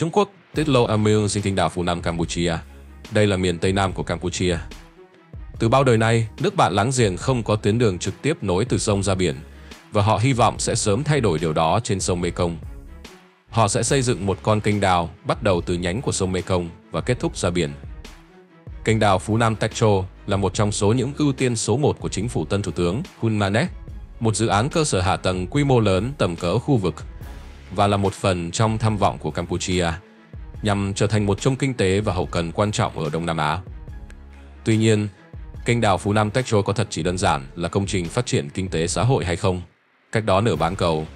Trung Quốc tiết lộ âm mưu dinh tinh đảo Phù Nam Campuchia. Đây là miền Tây Nam của Campuchia. Từ bao đời nay, nước bạn láng giềng không có tuyến đường trực tiếp nối từ sông ra biển, và họ hy vọng sẽ sớm thay đổi điều đó trên sông Mekong. Họ sẽ xây dựng một con kênh đào bắt đầu từ nhánh của sông Mekong và kết thúc ra biển. Kênh đào Phú Nam Techo là một trong số những ưu tiên số 1 của chính phủ Tân Thủ tướng Hun Manet, một dự án cơ sở hạ tầng quy mô lớn tầm cỡ khu vực, và là một phần trong tham vọng của Campuchia, nhằm trở thành một trung kinh tế và hậu cần quan trọng ở Đông Nam Á. Tuy nhiên, kênh đào Phú Nam Techo có thật chỉ đơn giản là công trình phát triển kinh tế xã hội hay không? Cách đó nửa bán cầu,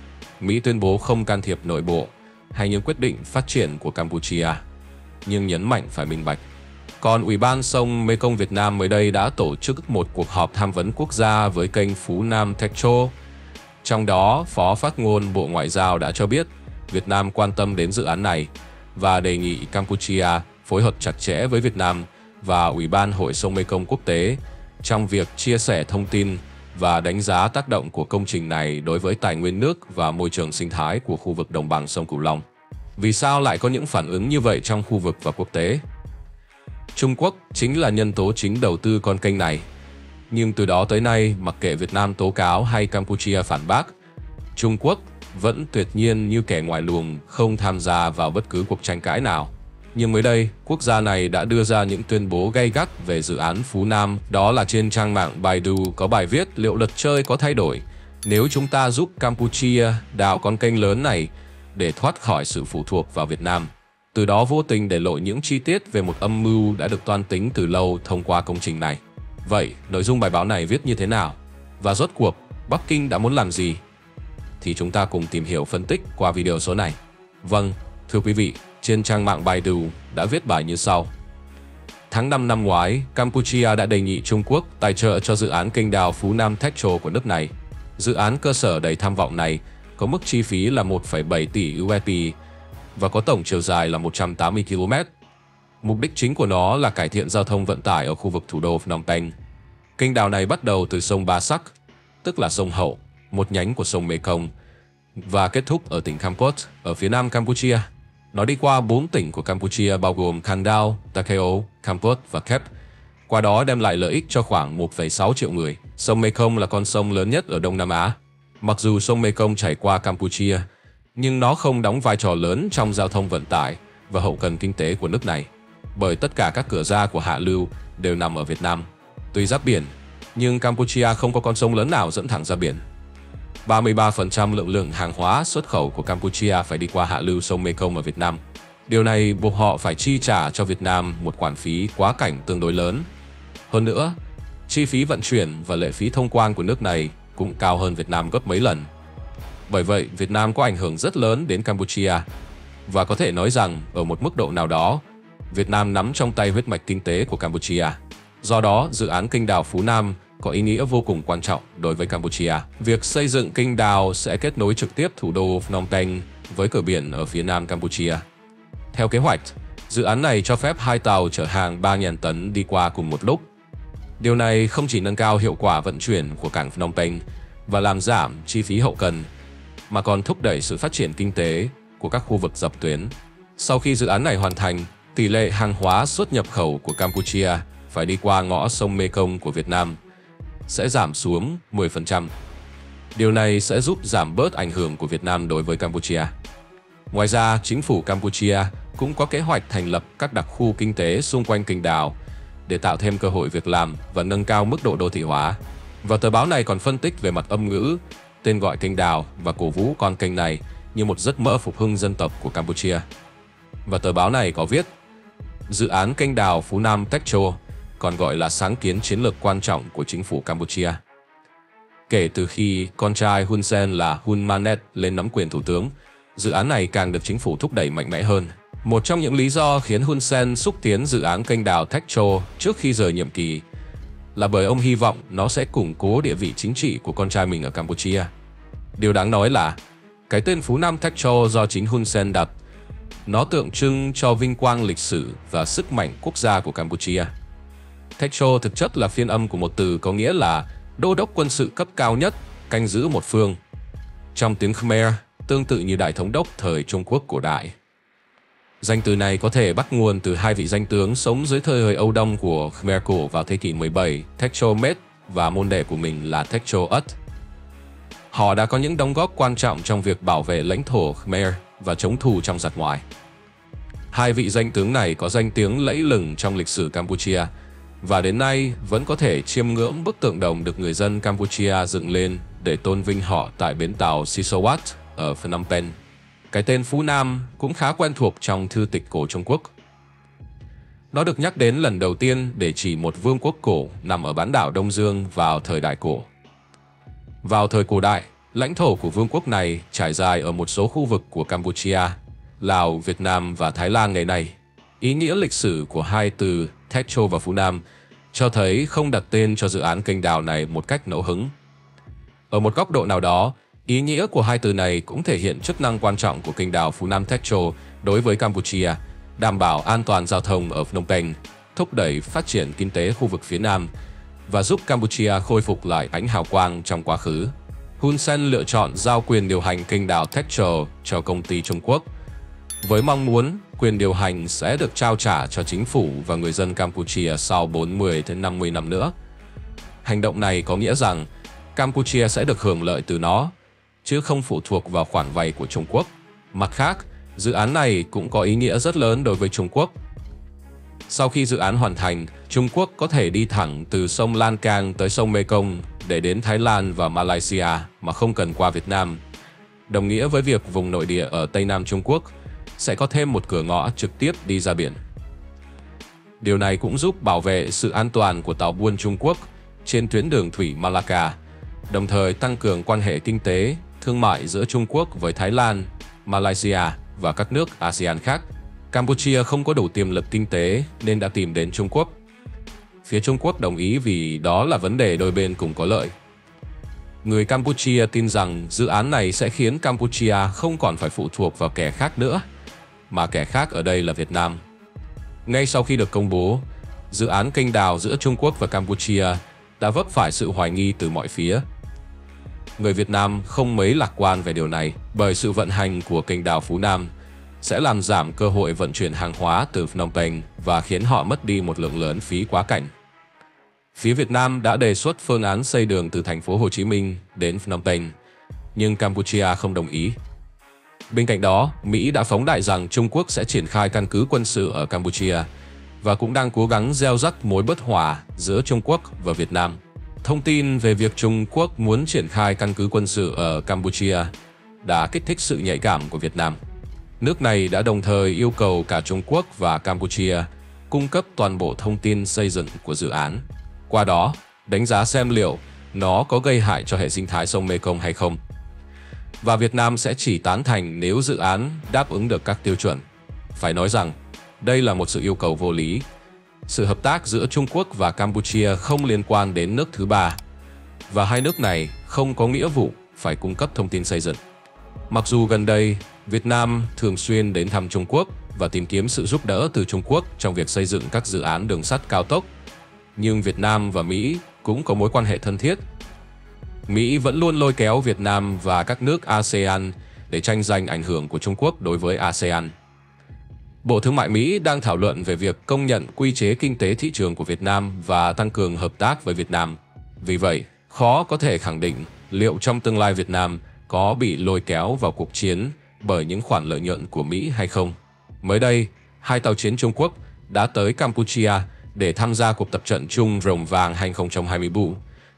Mỹ tuyên bố không can thiệp nội bộ hay những quyết định phát triển của Campuchia, nhưng nhấn mạnh phải minh bạch. Còn Ủy ban sông Mekong Việt Nam mới đây đã tổ chức một cuộc họp tham vấn quốc gia với kênh Phú Nam Techo. Trong đó, Phó Phát ngôn Bộ Ngoại giao đã cho biết Việt Nam quan tâm đến dự án này và đề nghị Campuchia phối hợp chặt chẽ với Việt Nam và Ủy ban Hội sông Mekong Quốc tế trong việc chia sẻ thông tin và đánh giá tác động của công trình này đối với tài nguyên nước và môi trường sinh thái của khu vực đồng bằng sông Cửu Long. Vì sao lại có những phản ứng như vậy trong khu vực và quốc tế? Trung Quốc chính là nhân tố chính đầu tư con kênh này. Nhưng từ đó tới nay, mặc kệ Việt Nam tố cáo hay Campuchia phản bác, Trung Quốc vẫn tuyệt nhiên như kẻ ngoài luồng, không tham gia vào bất cứ cuộc tranh cãi nào. Nhưng mới đây, quốc gia này đã đưa ra những tuyên bố gay gắt về dự án Phú Nam. Đó là trên trang mạng Baidu có bài viết liệu luật chơi có thay đổi nếu chúng ta giúp Campuchia đào con kênh lớn này để thoát khỏi sự phụ thuộc vào Việt Nam. Từ đó vô tình để lộ những chi tiết về một âm mưu đã được toan tính từ lâu thông qua công trình này. Vậy, nội dung bài báo này viết như thế nào? Và rốt cuộc, Bắc Kinh đã muốn làm gì? Thì chúng ta cùng tìm hiểu phân tích qua video số này. Vâng, thưa quý vị, trên trang mạng Baidu đã viết bài như sau. Tháng 5 năm ngoái, Campuchia đã đề nghị Trung Quốc tài trợ cho dự án kênh đào Phú Nam Techo của nước này. Dự án cơ sở đầy tham vọng này có mức chi phí là 1,7 tỷ USD và có tổng chiều dài là 180 km. Mục đích chính của nó là cải thiện giao thông vận tải ở khu vực thủ đô Phnom Penh. Kênh đào này bắt đầu từ sông Ba Sắc, tức là sông Hậu, một nhánh của sông Mekong, và kết thúc ở tỉnh Kampot, ở phía nam Campuchia. Nó đi qua 4 tỉnh của Campuchia bao gồm Khandao, Takeo, Kampot và Kep, qua đó đem lại lợi ích cho khoảng 1,6 triệu người. Sông Mekong là con sông lớn nhất ở Đông Nam Á. Mặc dù sông Mekong chảy qua Campuchia, nhưng nó không đóng vai trò lớn trong giao thông vận tải và hậu cần kinh tế của nước này, bởi tất cả các cửa ra của hạ lưu đều nằm ở Việt Nam. Tuy giáp biển, nhưng Campuchia không có con sông lớn nào dẫn thẳng ra biển. 33% lượng hàng hóa xuất khẩu của Campuchia phải đi qua hạ lưu sông Mekong ở Việt Nam. Điều này buộc họ phải chi trả cho Việt Nam một khoản phí quá cảnh tương đối lớn. Hơn nữa, chi phí vận chuyển và lệ phí thông quan của nước này cũng cao hơn Việt Nam gấp mấy lần. Bởi vậy, Việt Nam có ảnh hưởng rất lớn đến Campuchia, và có thể nói rằng ở một mức độ nào đó, Việt Nam nắm trong tay huyết mạch kinh tế của Campuchia. Do đó, dự án kênh đào Phú Nam có ý nghĩa vô cùng quan trọng đối với Campuchia. Việc xây dựng kênh đào sẽ kết nối trực tiếp thủ đô Phnom Penh với cửa biển ở phía nam Campuchia. Theo kế hoạch, dự án này cho phép 2 tàu chở hàng 3.000 tấn đi qua cùng một lúc. Điều này không chỉ nâng cao hiệu quả vận chuyển của cảng Phnom Penh và làm giảm chi phí hậu cần, mà còn thúc đẩy sự phát triển kinh tế của các khu vực dọc tuyến. Sau khi dự án này hoàn thành, tỷ lệ hàng hóa xuất nhập khẩu của Campuchia phải đi qua ngõ sông Mekong của Việt Nam sẽ giảm xuống 10%. Điều này sẽ giúp giảm bớt ảnh hưởng của Việt Nam đối với Campuchia. Ngoài ra, chính phủ Campuchia cũng có kế hoạch thành lập các đặc khu kinh tế xung quanh kênh đào để tạo thêm cơ hội việc làm và nâng cao mức độ đô thị hóa. Và tờ báo này còn phân tích về mặt âm ngữ, tên gọi kênh đào và cổ vũ con kênh này như một giấc mơ phục hưng dân tộc của Campuchia. Và tờ báo này có viết, dự án kênh đào Phú Nam Techo còn gọi là sáng kiến chiến lược quan trọng của chính phủ Campuchia. Kể từ khi con trai Hun Sen là Hun Manet lên nắm quyền thủ tướng, dự án này càng được chính phủ thúc đẩy mạnh mẽ hơn. Một trong những lý do khiến Hun Sen xúc tiến dự án kênh đào Techo trước khi rời nhiệm kỳ là bởi ông hy vọng nó sẽ củng cố địa vị chính trị của con trai mình ở Campuchia. Điều đáng nói là, cái tên Phú Nam Techo do chính Hun Sen đặt, nó tượng trưng cho vinh quang lịch sử và sức mạnh quốc gia của Campuchia. Techo thực chất là phiên âm của một từ có nghĩa là đô đốc quân sự cấp cao nhất, canh giữ một phương. Trong tiếng Khmer, tương tự như đại thống đốc thời Trung Quốc cổ đại. Danh từ này có thể bắt nguồn từ hai vị danh tướng sống dưới thời Âu Đông của Khmer cổ vào thế kỷ 17, Techo Met và môn đệ của mình là Techo Ut. Họ đã có những đóng góp quan trọng trong việc bảo vệ lãnh thổ Khmer và chống thù trong giặc ngoại. Hai vị danh tướng này có danh tiếng lẫy lừng trong lịch sử Campuchia và đến nay vẫn có thể chiêm ngưỡng bức tượng đồng được người dân Campuchia dựng lên để tôn vinh họ tại bến tàu Sisawat ở Phnom Penh. Cái tên Phú Nam cũng khá quen thuộc trong thư tịch cổ Trung Quốc. Nó được nhắc đến lần đầu tiên để chỉ một vương quốc cổ nằm ở bán đảo Đông Dương vào thời đại cổ. Vào thời cổ đại, lãnh thổ của vương quốc này trải dài ở một số khu vực của Campuchia, Lào, Việt Nam và Thái Lan ngày nay. Ý nghĩa lịch sử của hai từ Techo và Phú Nam cho thấy không đặt tên cho dự án kênh đào này một cách ngẫu hứng. Ở một góc độ nào đó, ý nghĩa của hai từ này cũng thể hiện chức năng quan trọng của kênh đào Phú Nam Techo đối với Campuchia, đảm bảo an toàn giao thông ở Phnom Penh, thúc đẩy phát triển kinh tế khu vực phía Nam và giúp Campuchia khôi phục lại ánh hào quang trong quá khứ. Hun Sen lựa chọn giao quyền điều hành kênh đào Techo cho công ty Trung Quốc, với mong muốn quyền điều hành sẽ được trao trả cho chính phủ và người dân Campuchia sau 40-50 năm nữa. Hành động này có nghĩa rằng Campuchia sẽ được hưởng lợi từ nó, chứ không phụ thuộc vào khoản vay của Trung Quốc. Mặt khác, dự án này cũng có ý nghĩa rất lớn đối với Trung Quốc. Sau khi dự án hoàn thành, Trung Quốc có thể đi thẳng từ sông Lan Can tới sông Mekong để đến Thái Lan và Malaysia mà không cần qua Việt Nam, đồng nghĩa với việc vùng nội địa ở Tây Nam Trung Quốc sẽ có thêm một cửa ngõ trực tiếp đi ra biển. Điều này cũng giúp bảo vệ sự an toàn của tàu buôn Trung Quốc trên tuyến đường thủy Malacca, đồng thời tăng cường quan hệ kinh tế, thương mại giữa Trung Quốc với Thái Lan, Malaysia và các nước ASEAN khác. Campuchia không có đủ tiềm lực kinh tế nên đã tìm đến Trung Quốc. Phía Trung Quốc đồng ý vì đó là vấn đề đôi bên cùng có lợi. Người Campuchia tin rằng dự án này sẽ khiến Campuchia không còn phải phụ thuộc vào kẻ khác nữa, mà kẻ khác ở đây là Việt Nam. Ngay sau khi được công bố, dự án kênh đào giữa Trung Quốc và Campuchia đã vấp phải sự hoài nghi từ mọi phía. Người Việt Nam không mấy lạc quan về điều này, bởi sự vận hành của kênh đào Phú Nam sẽ làm giảm cơ hội vận chuyển hàng hóa từ Phnom Penh và khiến họ mất đi một lượng lớn phí quá cảnh. Phía Việt Nam đã đề xuất phương án xây đường từ thành phố Hồ Chí Minh đến Phnom Penh, nhưng Campuchia không đồng ý. Bên cạnh đó, Mỹ đã phóng đại rằng Trung Quốc sẽ triển khai căn cứ quân sự ở Campuchia và cũng đang cố gắng gieo rắc mối bất hòa giữa Trung Quốc và Việt Nam. Thông tin về việc Trung Quốc muốn triển khai căn cứ quân sự ở Campuchia đã kích thích sự nhạy cảm của Việt Nam. Nước này đã đồng thời yêu cầu cả Trung Quốc và Campuchia cung cấp toàn bộ thông tin xây dựng của dự án. Qua đó, đánh giá xem liệu nó có gây hại cho hệ sinh thái sông Mekong hay không. Và Việt Nam sẽ chỉ tán thành nếu dự án đáp ứng được các tiêu chuẩn. Phải nói rằng, đây là một sự yêu cầu vô lý. Sự hợp tác giữa Trung Quốc và Campuchia không liên quan đến nước thứ ba, và hai nước này không có nghĩa vụ phải cung cấp thông tin xây dựng. Mặc dù gần đây, Việt Nam thường xuyên đến thăm Trung Quốc và tìm kiếm sự giúp đỡ từ Trung Quốc trong việc xây dựng các dự án đường sắt cao tốc, nhưng Việt Nam và Mỹ cũng có mối quan hệ thân thiết. Mỹ vẫn luôn lôi kéo Việt Nam và các nước ASEAN để tranh giành ảnh hưởng của Trung Quốc đối với ASEAN. Bộ Thương mại Mỹ đang thảo luận về việc công nhận quy chế kinh tế thị trường của Việt Nam và tăng cường hợp tác với Việt Nam. Vì vậy, khó có thể khẳng định liệu trong tương lai Việt Nam có bị lôi kéo vào cuộc chiến bởi những khoản lợi nhuận của Mỹ hay không. Mới đây, hai tàu chiến Trung Quốc đã tới Campuchia để tham gia cuộc tập trận chung Rồng Vàng 2024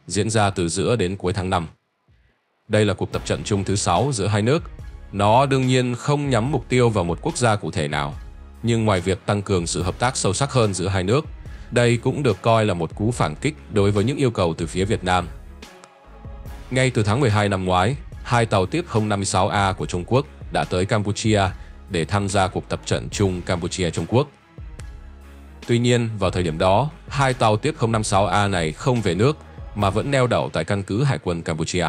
diễn ra từ giữa đến cuối tháng 5. Đây là cuộc tập trận chung thứ 6 giữa hai nước. Nó đương nhiên không nhắm mục tiêu vào một quốc gia cụ thể nào. Nhưng ngoài việc tăng cường sự hợp tác sâu sắc hơn giữa hai nước, đây cũng được coi là một cú phản kích đối với những yêu cầu từ phía Việt Nam. Ngay từ tháng 12 năm ngoái, hai tàu tiếp 056A của Trung Quốc đã tới Campuchia để tham gia cuộc tập trận chung Campuchia-Trung Quốc. Tuy nhiên, vào thời điểm đó, hai tàu tiếp 056A này không về nước mà vẫn neo đậu tại căn cứ hải quân Campuchia.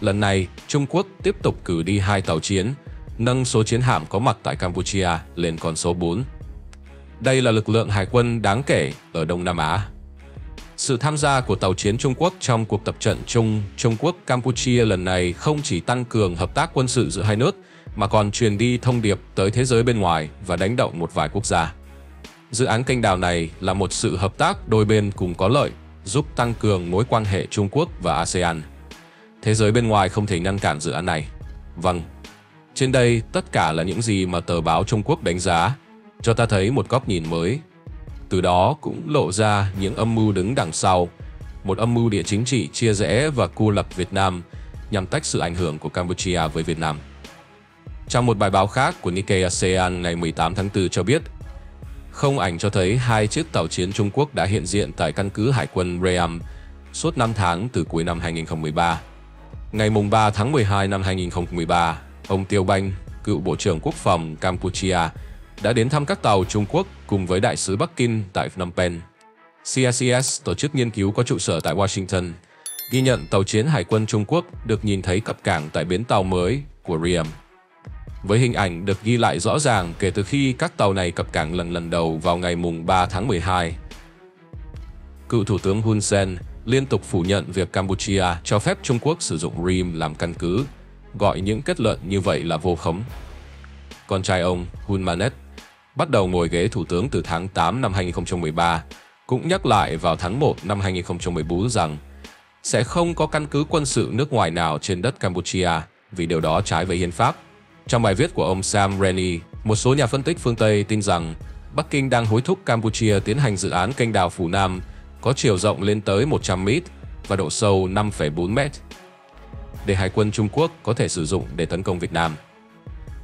Lần này, Trung Quốc tiếp tục cử đi hai tàu chiến, nâng số chiến hạm có mặt tại Campuchia lên con số 4. Đây là lực lượng hải quân đáng kể ở Đông Nam Á. Sự tham gia của tàu chiến Trung Quốc trong cuộc tập trận chung Trung Quốc-Campuchia lần này không chỉ tăng cường hợp tác quân sự giữa hai nước, mà còn truyền đi thông điệp tới thế giới bên ngoài và đánh động một vài quốc gia. Dự án kênh đào này là một sự hợp tác đôi bên cùng có lợi, giúp tăng cường mối quan hệ Trung Quốc và ASEAN. Thế giới bên ngoài không thể ngăn cản dự án này. Vâng, trên đây tất cả là những gì mà tờ báo Trung Quốc đánh giá, cho ta thấy một góc nhìn mới. Từ đó cũng lộ ra những âm mưu đứng đằng sau, một âm mưu địa chính trị chia rẽ và cô lập Việt Nam nhằm tách sự ảnh hưởng của Campuchia với Việt Nam. Trong một bài báo khác của Nikkei ASEAN ngày 18 tháng 4 cho biết, không ảnh cho thấy hai chiếc tàu chiến Trung Quốc đã hiện diện tại căn cứ hải quân Bream suốt 5 tháng từ cuối năm 2013. Ngày 3 tháng 12 năm 2013, ông Tiêu Banh, cựu Bộ trưởng Quốc phòng Campuchia, đã đến thăm các tàu Trung Quốc cùng với Đại sứ Bắc Kinh tại Phnom Penh. CSIS, tổ chức nghiên cứu có trụ sở tại Washington, ghi nhận tàu chiến Hải quân Trung Quốc được nhìn thấy cập cảng tại bến tàu mới của Bream, với hình ảnh được ghi lại rõ ràng kể từ khi các tàu này cập cảng lần đầu vào ngày 3 tháng 12. Cựu Thủ tướng Hun Sen liên tục phủ nhận việc Campuchia cho phép Trung Quốc sử dụng Bream làm căn cứ, gọi những kết luận như vậy là vô khống. Con trai ông, Hun Manet, bắt đầu ngồi ghế Thủ tướng từ tháng 8 năm 2013, cũng nhắc lại vào tháng 1 năm 2014 rằng sẽ không có căn cứ quân sự nước ngoài nào trên đất Campuchia vì điều đó trái với hiến pháp. Trong bài viết của ông Sam Rennie, một số nhà phân tích phương Tây tin rằng Bắc Kinh đang hối thúc Campuchia tiến hành dự án kênh đào Phù Nam có chiều rộng lên tới 100 m và độ sâu 5,4 m để Hải quân Trung Quốc có thể sử dụng để tấn công Việt Nam.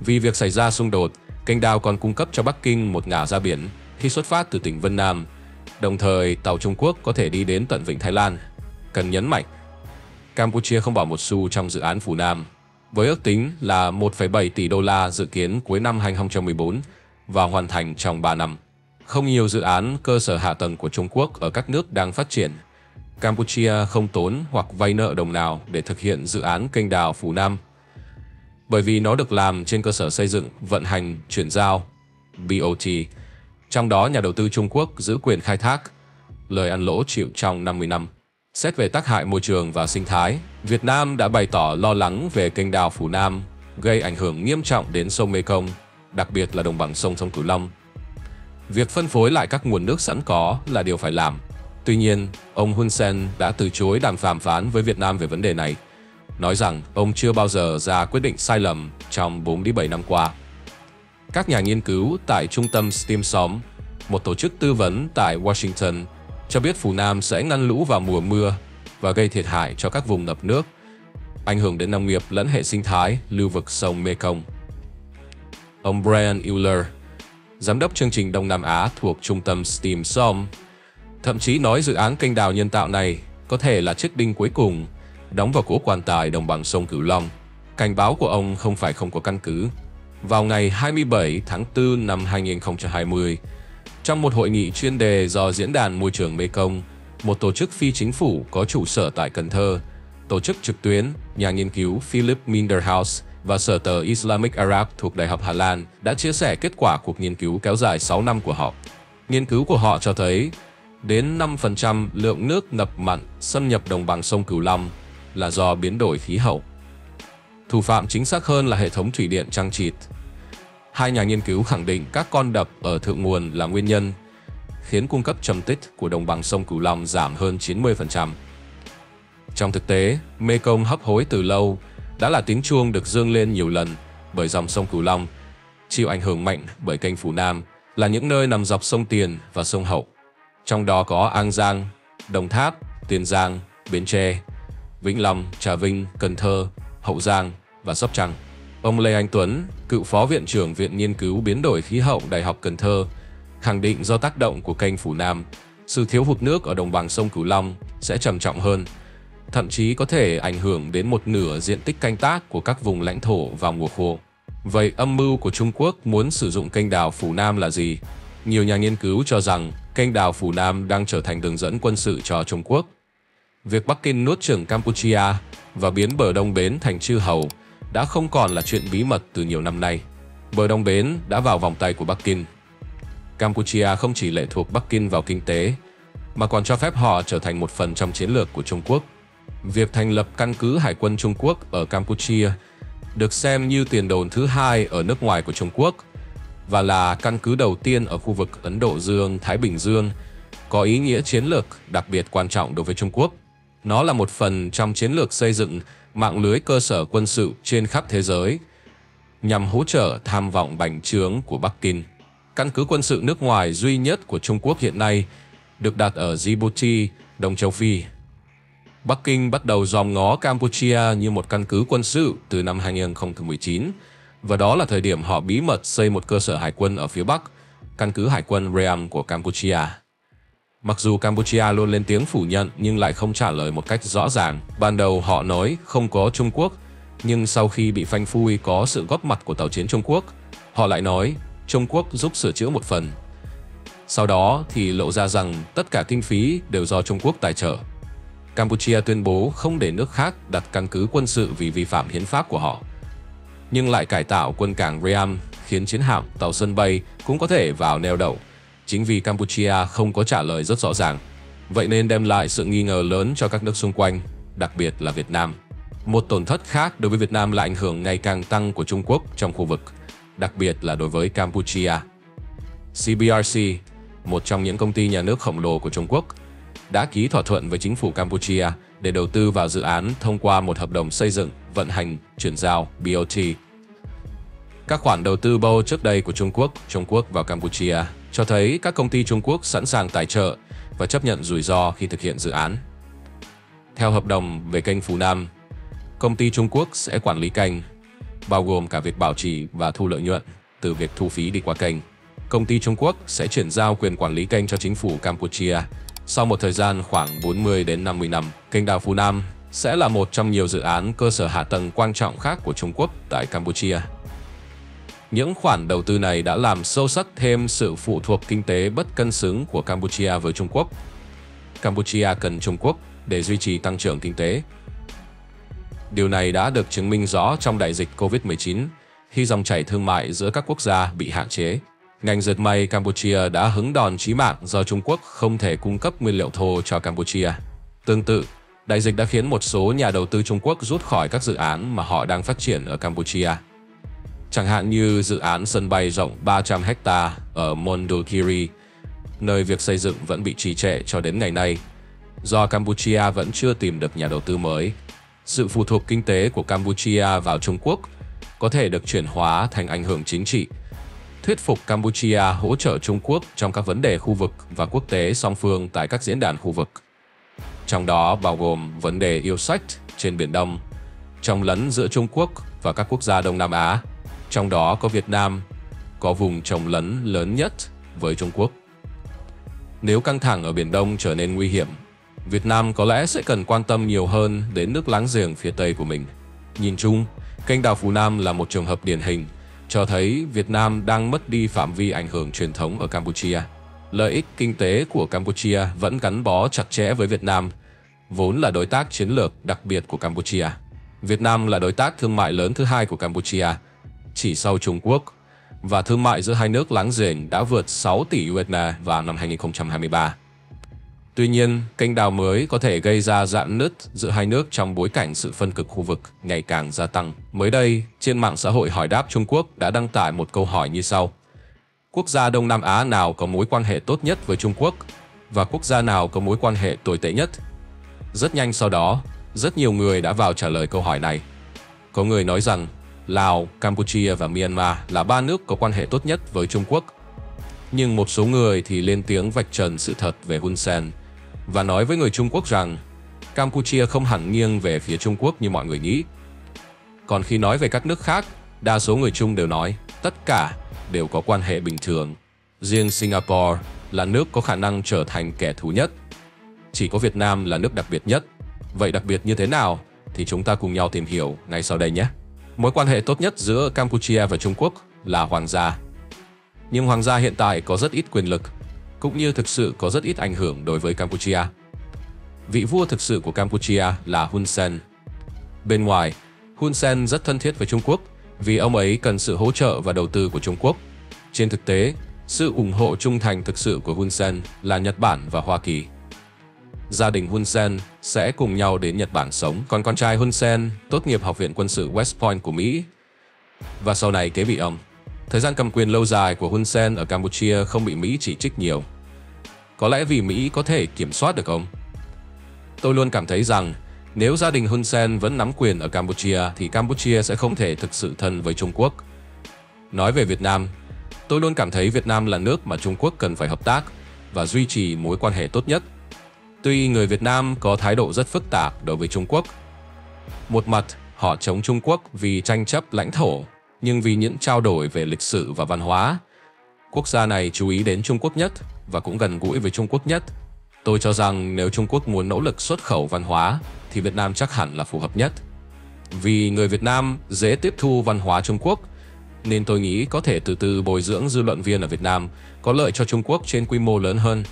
Vì việc xảy ra xung đột, kênh đào còn cung cấp cho Bắc Kinh một ngả ra biển khi xuất phát từ tỉnh Vân Nam, đồng thời tàu Trung Quốc có thể đi đến tận vịnh Thái Lan. Cần nhấn mạnh, Campuchia không bỏ một xu trong dự án Phù Nam, với ước tính là 1,7 tỷ đô la dự kiến cuối năm 2014 và hoàn thành trong 3 năm. Không nhiều dự án cơ sở hạ tầng của Trung Quốc ở các nước đang phát triển, Campuchia không tốn hoặc vay nợ đồng nào để thực hiện dự án kênh đào Phù Nam, bởi vì nó được làm trên cơ sở xây dựng, vận hành, chuyển giao, BOT, trong đó nhà đầu tư Trung Quốc giữ quyền khai thác, lời ăn lỗ chịu trong 50 năm. Xét về tác hại môi trường và sinh thái, Việt Nam đã bày tỏ lo lắng về kênh đào Phù Nam gây ảnh hưởng nghiêm trọng đến sông Mekong, đặc biệt là đồng bằng sông Cửu Long. Việc phân phối lại các nguồn nước sẵn có là điều phải làm. Tuy nhiên, ông Hun Sen đã từ chối đàm phán với Việt Nam về vấn đề này, nói rằng ông chưa bao giờ ra quyết định sai lầm trong 47 năm qua. Các nhà nghiên cứu tại trung tâm Stimson, một tổ chức tư vấn tại Washington, cho biết Phù Nam sẽ ngăn lũ vào mùa mưa và gây thiệt hại cho các vùng ngập nước, ảnh hưởng đến nông nghiệp lẫn hệ sinh thái lưu vực sông Mekong. Ông Brian Euler, giám đốc chương trình Đông Nam Á thuộc trung tâm Stimson, thậm chí nói dự án kênh đào nhân tạo này có thể là chiếc đinh cuối cùng đóng vào cỗ quan tài đồng bằng sông Cửu Long. Cảnh báo của ông không phải không có căn cứ. Vào ngày 27 tháng 4 năm 2020, trong một hội nghị chuyên đề do Diễn đàn Môi trường Mekong, một tổ chức phi chính phủ có trụ sở tại Cần Thơ, tổ chức trực tuyến, nhà nghiên cứu Philip Minderhaus và sở tờ Islamic Arab thuộc Đại học Hà Lan đã chia sẻ kết quả cuộc nghiên cứu kéo dài 6 năm của họ. Nghiên cứu của họ cho thấy đến 5% lượng nước ngập mặn xâm nhập đồng bằng sông Cửu Long là do biến đổi khí hậu. Thủ phạm chính xác hơn là hệ thống thủy điện Trăng Trịt. Hai nhà nghiên cứu khẳng định các con đập ở thượng nguồn là nguyên nhân, khiến cung cấp trầm tích của đồng bằng sông Cửu Long giảm hơn 90%. Trong thực tế, Mekong hấp hối từ lâu đã là tiếng chuông được dương lên nhiều lần bởi dòng sông Cửu Long, chịu ảnh hưởng mạnh bởi kênh Phù Nam là những nơi nằm dọc sông Tiền và sông Hậu, trong đó có An Giang, Đồng Tháp, Tiền Giang, Bến Tre, Vĩnh Long, Trà Vinh, Cần Thơ, Hậu Giang và Sóc Trăng. Ông Lê Anh Tuấn, cựu phó viện trưởng Viện Nghiên cứu Biến đổi Khí hậu Đại học Cần Thơ, khẳng định do tác động của kênh Phù Nam, sự thiếu hụt nước ở đồng bằng sông Cửu Long sẽ trầm trọng hơn, thậm chí có thể ảnh hưởng đến một nửa diện tích canh tác của các vùng lãnh thổ vào mùa khô. Vậy âm mưu của Trung Quốc muốn sử dụng kênh đào Phù Nam là gì? Nhiều nhà nghiên cứu cho rằng kênh đào Phù Nam đang trở thành đường dẫn quân sự cho Trung Quốc. Việc Bắc Kinh nuốt chửng Campuchia và biến bờ Đông Bến thành chư hầu đã không còn là chuyện bí mật từ nhiều năm nay. Bờ Đông Bến đã vào vòng tay của Bắc Kinh. Campuchia không chỉ lệ thuộc Bắc Kinh vào kinh tế, mà còn cho phép họ trở thành một phần trong chiến lược của Trung Quốc. Việc thành lập căn cứ Hải quân Trung Quốc ở Campuchia được xem như tiền đồn thứ hai ở nước ngoài của Trung Quốc và là căn cứ đầu tiên ở khu vực Ấn Độ Dương-Thái Bình Dương, có ý nghĩa chiến lược đặc biệt quan trọng đối với Trung Quốc. Nó là một phần trong chiến lược xây dựng mạng lưới cơ sở quân sự trên khắp thế giới nhằm hỗ trợ tham vọng bành trướng của Bắc Kinh. Căn cứ quân sự nước ngoài duy nhất của Trung Quốc hiện nay được đặt ở Djibouti, Đông Châu Phi. Bắc Kinh bắt đầu dòm ngó Campuchia như một căn cứ quân sự từ năm 2019, và đó là thời điểm họ bí mật xây một cơ sở hải quân ở phía Bắc, căn cứ hải quân Ream của Campuchia. Mặc dù Campuchia luôn lên tiếng phủ nhận nhưng lại không trả lời một cách rõ ràng. Ban đầu họ nói không có Trung Quốc, nhưng sau khi bị phanh phui có sự góp mặt của tàu chiến Trung Quốc, họ lại nói Trung Quốc giúp sửa chữa một phần. Sau đó thì lộ ra rằng tất cả kinh phí đều do Trung Quốc tài trợ. Campuchia tuyên bố không để nước khác đặt căn cứ quân sự vì vi phạm hiến pháp của họ, nhưng lại cải tạo quân cảng Ream khiến chiến hạm, tàu sân bay cũng có thể vào neo đậu. Chính vì Campuchia không có trả lời rất rõ ràng, vậy nên đem lại sự nghi ngờ lớn cho các nước xung quanh, đặc biệt là Việt Nam. Một tổn thất khác đối với Việt Nam là ảnh hưởng ngày càng tăng của Trung Quốc trong khu vực, đặc biệt là đối với Campuchia. CBRC, một trong những công ty nhà nước khổng lồ của Trung Quốc, đã ký thỏa thuận với chính phủ Campuchia để đầu tư vào dự án thông qua một hợp đồng xây dựng, vận hành, chuyển giao BOT. Các khoản đầu tư BOT trước đây của Trung Quốc vào Campuchia cho thấy các công ty Trung Quốc sẵn sàng tài trợ và chấp nhận rủi ro khi thực hiện dự án. Theo hợp đồng về kênh Phú Nam, công ty Trung Quốc sẽ quản lý kênh, bao gồm cả việc bảo trì và thu lợi nhuận từ việc thu phí đi qua kênh. Công ty Trung Quốc sẽ chuyển giao quyền quản lý kênh cho chính phủ Campuchia. Sau một thời gian khoảng 40 đến 50 năm, kênh đào Phú Nam sẽ là một trong nhiều dự án cơ sở hạ tầng quan trọng khác của Trung Quốc tại Campuchia. Những khoản đầu tư này đã làm sâu sắc thêm sự phụ thuộc kinh tế bất cân xứng của Campuchia với Trung Quốc. Campuchia cần Trung Quốc để duy trì tăng trưởng kinh tế. Điều này đã được chứng minh rõ trong đại dịch Covid-19, khi dòng chảy thương mại giữa các quốc gia bị hạn chế. Ngành dệt may Campuchia đã hứng đòn chí mạng do Trung Quốc không thể cung cấp nguyên liệu thô cho Campuchia. Tương tự, đại dịch đã khiến một số nhà đầu tư Trung Quốc rút khỏi các dự án mà họ đang phát triển ở Campuchia. Chẳng hạn như dự án sân bay rộng 300 hectare ở Mondulkiri, nơi việc xây dựng vẫn bị trì trệ cho đến ngày nay, do Campuchia vẫn chưa tìm được nhà đầu tư mới. Sự phụ thuộc kinh tế của Campuchia vào Trung Quốc có thể được chuyển hóa thành ảnh hưởng chính trị, thuyết phục Campuchia hỗ trợ Trung Quốc trong các vấn đề khu vực và quốc tế song phương tại các diễn đàn khu vực. Trong đó bao gồm vấn đề yêu sách trên Biển Đông, chống lấn giữa Trung Quốc và các quốc gia Đông Nam Á, trong đó có Việt Nam, có vùng chống lấn lớn nhất với Trung Quốc. Nếu căng thẳng ở Biển Đông trở nên nguy hiểm, Việt Nam có lẽ sẽ cần quan tâm nhiều hơn đến nước láng giềng phía Tây của mình. Nhìn chung, kênh đào Phú Nam là một trường hợp điển hình, cho thấy Việt Nam đang mất đi phạm vi ảnh hưởng truyền thống ở Campuchia. Lợi ích kinh tế của Campuchia vẫn gắn bó chặt chẽ với Việt Nam, vốn là đối tác chiến lược đặc biệt của Campuchia. Việt Nam là đối tác thương mại lớn thứ hai của Campuchia, chỉ sau Trung Quốc, và thương mại giữa hai nước láng giềng đã vượt 6 tỷ USD vào năm 2023. Tuy nhiên, kênh đào mới có thể gây ra rạn nứt giữa hai nước trong bối cảnh sự phân cực khu vực ngày càng gia tăng. Mới đây, trên mạng xã hội Hỏi Đáp Trung Quốc đã đăng tải một câu hỏi như sau: quốc gia Đông Nam Á nào có mối quan hệ tốt nhất với Trung Quốc và quốc gia nào có mối quan hệ tồi tệ nhất? Rất nhanh sau đó, rất nhiều người đã vào trả lời câu hỏi này. Có người nói rằng Lào, Campuchia và Myanmar là ba nước có quan hệ tốt nhất với Trung Quốc. Nhưng một số người thì lên tiếng vạch trần sự thật về Hun Sen và nói với người Trung Quốc rằng Campuchia không hẳn nghiêng về phía Trung Quốc như mọi người nghĩ. Còn khi nói về các nước khác, đa số người Trung đều nói tất cả đều có quan hệ bình thường. Riêng Singapore là nước có khả năng trở thành kẻ thù nhất. Chỉ có Việt Nam là nước đặc biệt nhất. Vậy đặc biệt như thế nào thì chúng ta cùng nhau tìm hiểu ngay sau đây nhé. Mối quan hệ tốt nhất giữa Campuchia và Trung Quốc là Hoàng gia. Nhưng Hoàng gia hiện tại có rất ít quyền lực, cũng như thực sự có rất ít ảnh hưởng đối với Campuchia. Vị vua thực sự của Campuchia là Hun Sen. Bên ngoài, Hun Sen rất thân thiết với Trung Quốc vì ông ấy cần sự hỗ trợ và đầu tư của Trung Quốc. Trên thực tế, sự ủng hộ trung thành thực sự của Hun Sen là Nhật Bản và Hoa Kỳ. gia đình Hun Sen sẽ cùng nhau đến Nhật Bản sống. Còn con trai Hun Sen tốt nghiệp Học viện Quân sự West Point của Mỹ và sau này kế vị ông. Thời gian cầm quyền lâu dài của Hun Sen ở Campuchia không bị Mỹ chỉ trích nhiều. Có lẽ vì Mỹ có thể kiểm soát được ông. Tôi luôn cảm thấy rằng nếu gia đình Hun Sen vẫn nắm quyền ở Campuchia thì Campuchia sẽ không thể thực sự thân với Trung Quốc. Nói về Việt Nam, tôi luôn cảm thấy Việt Nam là nước mà Trung Quốc cần phải hợp tác và duy trì mối quan hệ tốt nhất. Tuy người Việt Nam có thái độ rất phức tạp đối với Trung Quốc. Một mặt, họ chống Trung Quốc vì tranh chấp lãnh thổ, nhưng vì những trao đổi về lịch sử và văn hóa, quốc gia này chú ý đến Trung Quốc nhất và cũng gần gũi với Trung Quốc nhất. Tôi cho rằng nếu Trung Quốc muốn nỗ lực xuất khẩu văn hóa thì Việt Nam chắc hẳn là phù hợp nhất. Vì người Việt Nam dễ tiếp thu văn hóa Trung Quốc, nên tôi nghĩ có thể từ từ bồi dưỡng dư luận viên ở Việt Nam có lợi cho Trung Quốc trên quy mô lớn hơn.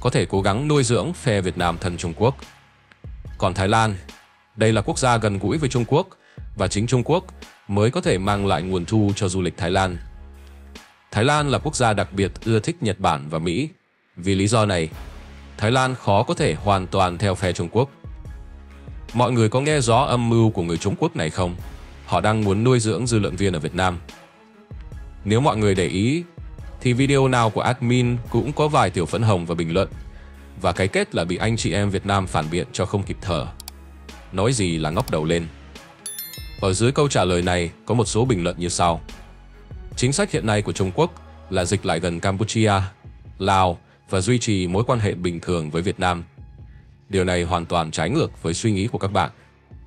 Có thể cố gắng nuôi dưỡng phe Việt Nam thân Trung Quốc. Còn Thái Lan, đây là quốc gia gần gũi với Trung Quốc và chính Trung Quốc mới có thể mang lại nguồn thu cho du lịch Thái Lan. Thái Lan là quốc gia đặc biệt ưa thích Nhật Bản và Mỹ. Vì lý do này, Thái Lan khó có thể hoàn toàn theo phe Trung Quốc. Mọi người có nghe rõ âm mưu của người Trung Quốc này không? Họ đang muốn nuôi dưỡng dư luận viên ở Việt Nam. Nếu mọi người để ý, thì video nào của admin cũng có vài tiểu phấn hồng và bình luận. Và cái kết là bị anh chị em Việt Nam phản biện cho không kịp thở. Nói gì là ngóc đầu lên. Ở dưới câu trả lời này có một số bình luận như sau. Chính sách hiện nay của Trung Quốc là dịch lại gần Campuchia, Lào và duy trì mối quan hệ bình thường với Việt Nam. Điều này hoàn toàn trái ngược với suy nghĩ của các bạn.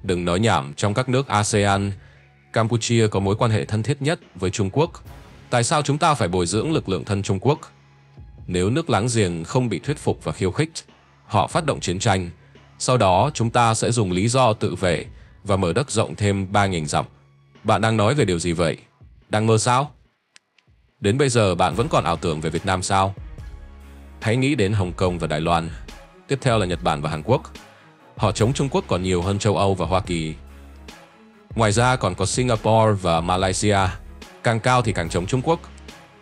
Đừng nói nhảm, trong các nước ASEAN, Campuchia có mối quan hệ thân thiết nhất với Trung Quốc. Tại sao chúng ta phải bồi dưỡng lực lượng thân Trung Quốc? Nếu nước láng giềng không bị thuyết phục và khiêu khích, họ phát động chiến tranh. Sau đó chúng ta sẽ dùng lý do tự vệ và mở đất rộng thêm 3.000 dặm. Bạn đang nói về điều gì vậy? Đang mơ sao? Đến bây giờ bạn vẫn còn ảo tưởng về Việt Nam sao? Hãy nghĩ đến Hồng Kông và Đài Loan. Tiếp theo là Nhật Bản và Hàn Quốc. Họ chống Trung Quốc còn nhiều hơn châu Âu và Hoa Kỳ. Ngoài ra còn có Singapore và Malaysia. Càng cao thì càng chống Trung Quốc.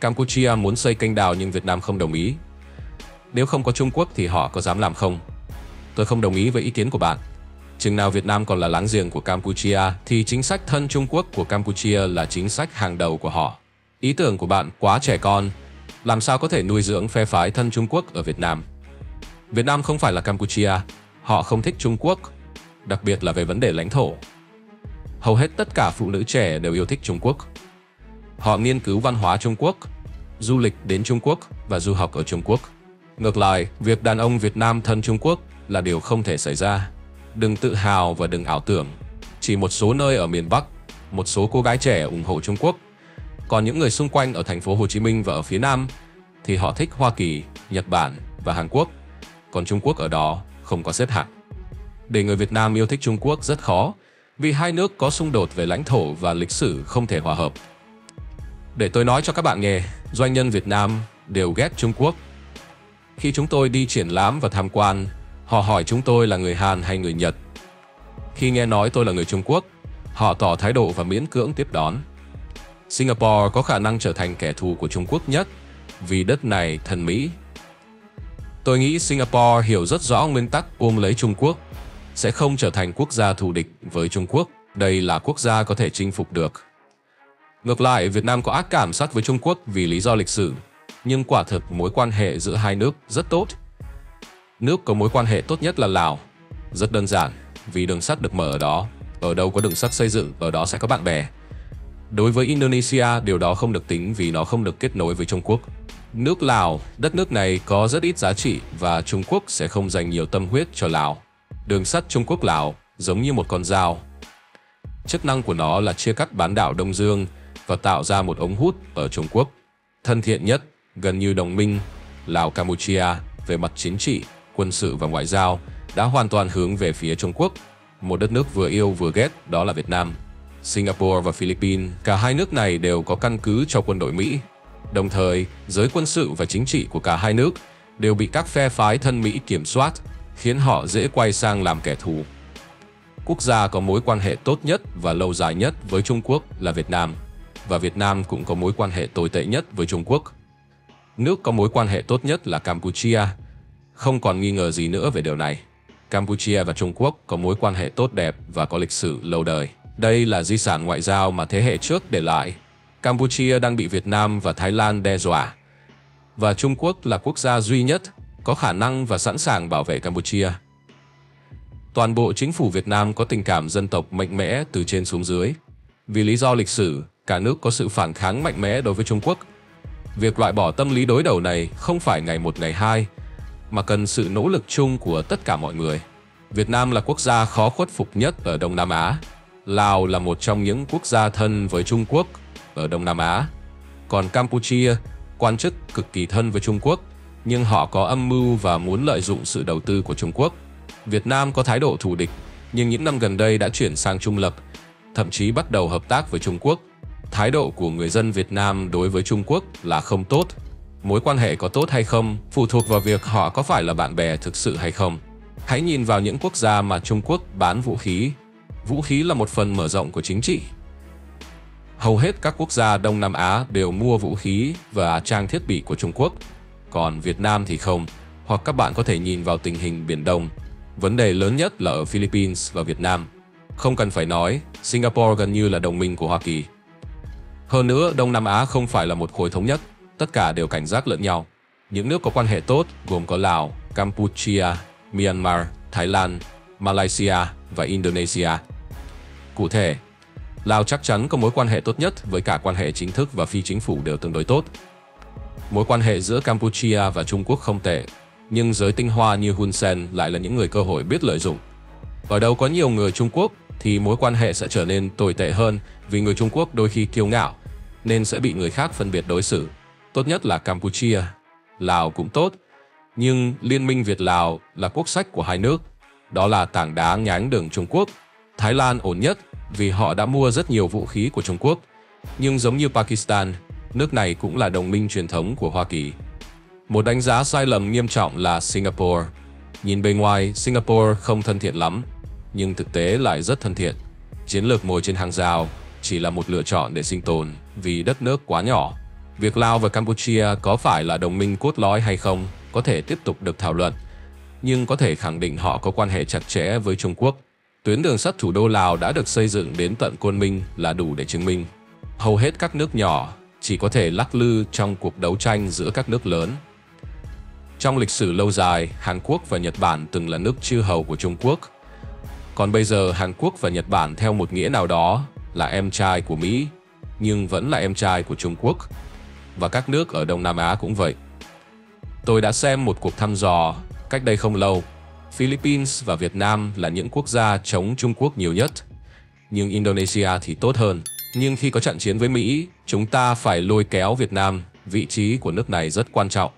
Campuchia muốn xây kênh đào nhưng Việt Nam không đồng ý. Nếu không có Trung Quốc thì họ có dám làm không? Tôi không đồng ý với ý kiến của bạn. Chừng nào Việt Nam còn là láng giềng của Campuchia thì chính sách thân Trung Quốc của Campuchia là chính sách hàng đầu của họ. Ý tưởng của bạn quá trẻ con. Làm sao có thể nuôi dưỡng phe phái thân Trung Quốc ở Việt Nam? Việt Nam không phải là Campuchia. Họ không thích Trung Quốc, đặc biệt là về vấn đề lãnh thổ. Hầu hết tất cả phụ nữ trẻ đều yêu thích Trung Quốc. Họ nghiên cứu văn hóa Trung Quốc, du lịch đến Trung Quốc và du học ở Trung Quốc. Ngược lại, việc đàn ông Việt Nam thân Trung Quốc là điều không thể xảy ra. Đừng tự hào và đừng ảo tưởng. Chỉ một số nơi ở miền Bắc, một số cô gái trẻ ủng hộ Trung Quốc. Còn những người xung quanh ở thành phố Hồ Chí Minh và ở phía Nam thì họ thích Hoa Kỳ, Nhật Bản và Hàn Quốc. Còn Trung Quốc ở đó không có xếp hạng. Để người Việt Nam yêu thích Trung Quốc rất khó vì hai nước có xung đột về lãnh thổ và lịch sử không thể hòa hợp. Để tôi nói cho các bạn nghe, doanh nhân Việt Nam đều ghét Trung Quốc. Khi chúng tôi đi triển lãm và tham quan, họ hỏi chúng tôi là người Hàn hay người Nhật. Khi nghe nói tôi là người Trung Quốc, họ tỏ thái độ và miễn cưỡng tiếp đón. Singapore có khả năng trở thành kẻ thù của Trung Quốc nhất vì đất này thân Mỹ. Tôi nghĩ Singapore hiểu rất rõ nguyên tắc ôm lấy Trung Quốc, sẽ không trở thành quốc gia thù địch với Trung Quốc. Đây là quốc gia có thể chinh phục được. Ngược lại, Việt Nam có ác cảm sát với Trung Quốc vì lý do lịch sử, nhưng quả thực mối quan hệ giữa hai nước rất tốt. Nước có mối quan hệ tốt nhất là Lào. Rất đơn giản, vì đường sắt được mở ở đó. Ở đâu có đường sắt xây dựng, ở đó sẽ có bạn bè. Đối với Indonesia, điều đó không được tính vì nó không được kết nối với Trung Quốc. Nước Lào, đất nước này có rất ít giá trị và Trung Quốc sẽ không dành nhiều tâm huyết cho Lào. Đường sắt Trung Quốc-Lào giống như một con dao. Chức năng của nó là chia cắt bán đảo Đông Dương và tạo ra một ống hút ở Trung Quốc. Thân thiện nhất, gần như đồng minh, Lào-Campuchia về mặt chính trị, quân sự và ngoại giao đã hoàn toàn hướng về phía Trung Quốc. Một đất nước vừa yêu vừa ghét đó là Việt Nam. Singapore và Philippines, cả hai nước này đều có căn cứ cho quân đội Mỹ. Đồng thời, giới quân sự và chính trị của cả hai nước đều bị các phe phái thân Mỹ kiểm soát, khiến họ dễ quay sang làm kẻ thù. Quốc gia có mối quan hệ tốt nhất và lâu dài nhất với Trung Quốc là Việt Nam, và Việt Nam cũng có mối quan hệ tồi tệ nhất với Trung Quốc. Nước có mối quan hệ tốt nhất là Campuchia, Không còn nghi ngờ gì nữa về điều này. Campuchia và Trung Quốc có mối quan hệ tốt đẹp và có lịch sử lâu đời. Đây là di sản ngoại giao mà thế hệ trước để lại. Campuchia đang bị Việt Nam và Thái Lan đe dọa. Và Trung Quốc là quốc gia duy nhất có khả năng và sẵn sàng bảo vệ Campuchia. Toàn bộ chính phủ Việt Nam có tình cảm dân tộc mạnh mẽ từ trên xuống dưới. Vì lý do lịch sử, cả nước có sự phản kháng mạnh mẽ đối với Trung Quốc. Việc loại bỏ tâm lý đối đầu này không phải ngày một ngày hai, mà cần sự nỗ lực chung của tất cả mọi người. Việt Nam là quốc gia khó khuất phục nhất ở Đông Nam Á. Lào là một trong những quốc gia thân với Trung Quốc ở Đông Nam Á. Còn Campuchia, quan chức cực kỳ thân với Trung Quốc, nhưng họ có âm mưu và muốn lợi dụng sự đầu tư của Trung Quốc. Việt Nam có thái độ thù địch, nhưng những năm gần đây đã chuyển sang trung lập, thậm chí bắt đầu hợp tác với Trung Quốc. Thái độ của người dân Việt Nam đối với Trung Quốc là không tốt. Mối quan hệ có tốt hay không phụ thuộc vào việc họ có phải là bạn bè thực sự hay không. Hãy nhìn vào những quốc gia mà Trung Quốc bán vũ khí. Vũ khí là một phần mở rộng của chính trị. Hầu hết các quốc gia Đông Nam Á đều mua vũ khí và trang thiết bị của Trung Quốc. Còn Việt Nam thì không. Hoặc các bạn có thể nhìn vào tình hình Biển Đông. Vấn đề lớn nhất là ở Philippines và Việt Nam. Không cần phải nói, Singapore gần như là đồng minh của Hoa Kỳ. Hơn nữa, Đông Nam Á không phải là một khối thống nhất. Tất cả đều cảnh giác lẫn nhau. Những nước có quan hệ tốt gồm có Lào, Campuchia, Myanmar, Thái Lan, Malaysia và Indonesia. Cụ thể, Lào chắc chắn có mối quan hệ tốt nhất với cả quan hệ chính thức và phi chính phủ đều tương đối tốt. Mối quan hệ giữa Campuchia và Trung Quốc không tệ, nhưng giới tinh hoa như Hun Sen lại là những người cơ hội biết lợi dụng. Ở đâu có nhiều người Trung Quốc thì mối quan hệ sẽ trở nên tồi tệ hơn vì người Trung Quốc đôi khi kiêu ngạo nên sẽ bị người khác phân biệt đối xử. Tốt nhất là Campuchia, Lào cũng tốt, nhưng Liên minh Việt-Lào là quốc sách của hai nước. Đó là tảng đá nhánh đường Trung Quốc. Thái Lan ổn nhất vì họ đã mua rất nhiều vũ khí của Trung Quốc. Nhưng giống như Pakistan, nước này cũng là đồng minh truyền thống của Hoa Kỳ. Một đánh giá sai lầm nghiêm trọng là Singapore. Nhìn bề ngoài, Singapore không thân thiện lắm, nhưng thực tế lại rất thân thiện. Chiến lược ngồi trên hàng rào chỉ là một lựa chọn để sinh tồn vì đất nước quá nhỏ. Việc Lào và Campuchia có phải là đồng minh cốt lõi hay không có thể tiếp tục được thảo luận, nhưng có thể khẳng định họ có quan hệ chặt chẽ với Trung Quốc. Tuyến đường sắt thủ đô Lào đã được xây dựng đến tận Côn Minh là đủ để chứng minh. Hầu hết các nước nhỏ chỉ có thể lắc lư trong cuộc đấu tranh giữa các nước lớn. Trong lịch sử lâu dài, Hàn Quốc và Nhật Bản từng là nước chư hầu của Trung Quốc. Còn bây giờ Hàn Quốc và Nhật Bản theo một nghĩa nào đó là em trai của Mỹ, nhưng vẫn là em trai của Trung Quốc. Và các nước ở Đông Nam Á cũng vậy. Tôi đã xem một cuộc thăm dò cách đây không lâu. Philippines và Việt Nam là những quốc gia chống Trung Quốc nhiều nhất. Nhưng Indonesia thì tốt hơn. Nhưng khi có trận chiến với Mỹ, chúng ta phải lôi kéo Việt Nam. Vị trí của nước này rất quan trọng.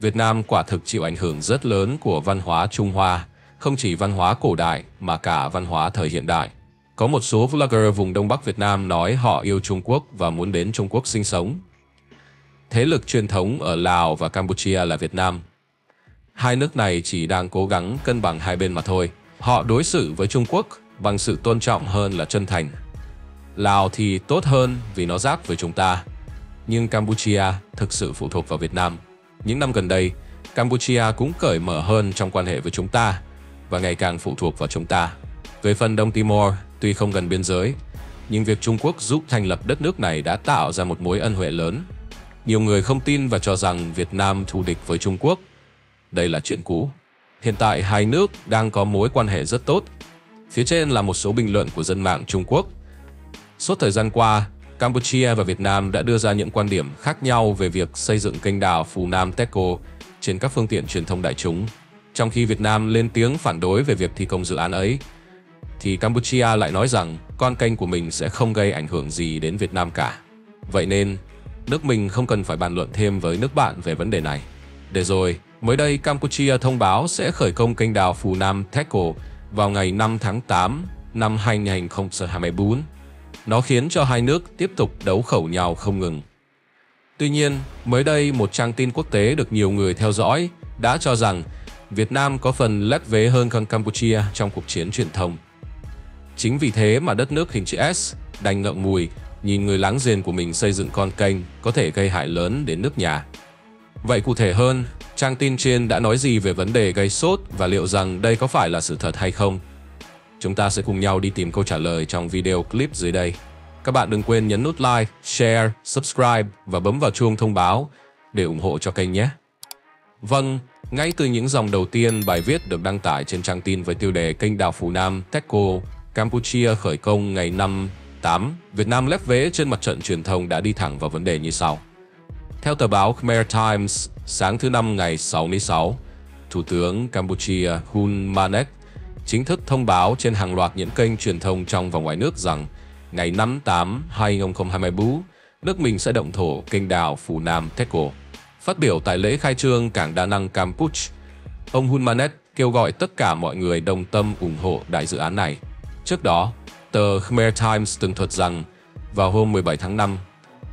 Việt Nam quả thực chịu ảnh hưởng rất lớn của văn hóa Trung Hoa. Không chỉ văn hóa cổ đại mà cả văn hóa thời hiện đại. Có một số vlogger vùng Đông Bắc Việt Nam nói họ yêu Trung Quốc và muốn đến Trung Quốc sinh sống. Thế lực truyền thống ở Lào và Campuchia là Việt Nam. Hai nước này chỉ đang cố gắng cân bằng hai bên mà thôi. Họ đối xử với Trung Quốc bằng sự tôn trọng hơn là chân thành. Lào thì tốt hơn vì nó giáp với chúng ta. Nhưng Campuchia thực sự phụ thuộc vào Việt Nam. Những năm gần đây, Campuchia cũng cởi mở hơn trong quan hệ với chúng ta và ngày càng phụ thuộc vào chúng ta. Về phần Đông Timor, tuy không gần biên giới, nhưng việc Trung Quốc giúp thành lập đất nước này đã tạo ra một mối ân huệ lớn. Nhiều người không tin và cho rằng Việt Nam thù địch với Trung Quốc. Đây là chuyện cũ. Hiện tại hai nước đang có mối quan hệ rất tốt. Phía trên là một số bình luận của dân mạng Trung Quốc. Suốt thời gian qua, Campuchia và Việt Nam đã đưa ra những quan điểm khác nhau về việc xây dựng kênh đào Phù Nam Techco trên các phương tiện truyền thông đại chúng. Trong khi Việt Nam lên tiếng phản đối về việc thi công dự án ấy, thì Campuchia lại nói rằng con kênh của mình sẽ không gây ảnh hưởng gì đến Việt Nam cả. Vậy nên, nước mình không cần phải bàn luận thêm với nước bạn về vấn đề này. Để rồi, mới đây Campuchia thông báo sẽ khởi công kênh đào Phù Nam Techco vào ngày 5 tháng 8 năm 2024. Nó khiến cho hai nước tiếp tục đấu khẩu nhau không ngừng. Tuy nhiên, mới đây một trang tin quốc tế được nhiều người theo dõi đã cho rằng Việt Nam có phần lép vế hơn Campuchia trong cuộc chiến truyền thông. Chính vì thế mà đất nước hình chữ S đành ngậm ngùi nhìn người láng giềng của mình xây dựng con kênh có thể gây hại lớn đến nước nhà. Vậy cụ thể hơn, trang tin trên đã nói gì về vấn đề gây sốt và liệu rằng đây có phải là sự thật hay không? Chúng ta sẽ cùng nhau đi tìm câu trả lời trong video clip dưới đây. Các bạn đừng quên nhấn nút like, share, subscribe và bấm vào chuông thông báo để ủng hộ cho kênh nhé. Vâng, ngay từ những dòng đầu tiên bài viết được đăng tải trên trang tin với tiêu đề Kênh đảo Phú Nam Techco Campuchia khởi công ngày 5/8, Việt Nam lép vế trên mặt trận truyền thông đã đi thẳng vào vấn đề như sau. Theo tờ báo Khmer Times, sáng thứ Năm ngày 6/6, Thủ tướng Campuchia Hun Manet chính thức thông báo trên hàng loạt những kênh truyền thông trong và ngoài nước rằng ngày 5/8/2024, nước mình sẽ động thổ kênh đảo Phú Nam Techco. Phát biểu tại lễ khai trương cảng Đà Nẵng Campuchia, ông Hun Manet kêu gọi tất cả mọi người đồng tâm ủng hộ đại dự án này. Trước đó, tờ Khmer Times tường thuật rằng vào hôm 17 tháng 5,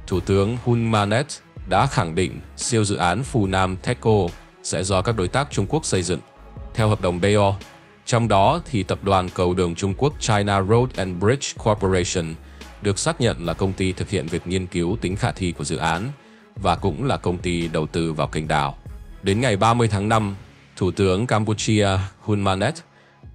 Thủ tướng Hun Manet đã khẳng định siêu dự án Phú Nam Techco sẽ do các đối tác Trung Quốc xây dựng theo hợp đồng BO. Trong đó thì tập đoàn cầu đường Trung Quốc China Road and Bridge Corporation được xác nhận là công ty thực hiện việc nghiên cứu tính khả thi của dự án và cũng là công ty đầu tư vào kênh đảo. Đến ngày 30 tháng 5, Thủ tướng Campuchia Hun Manet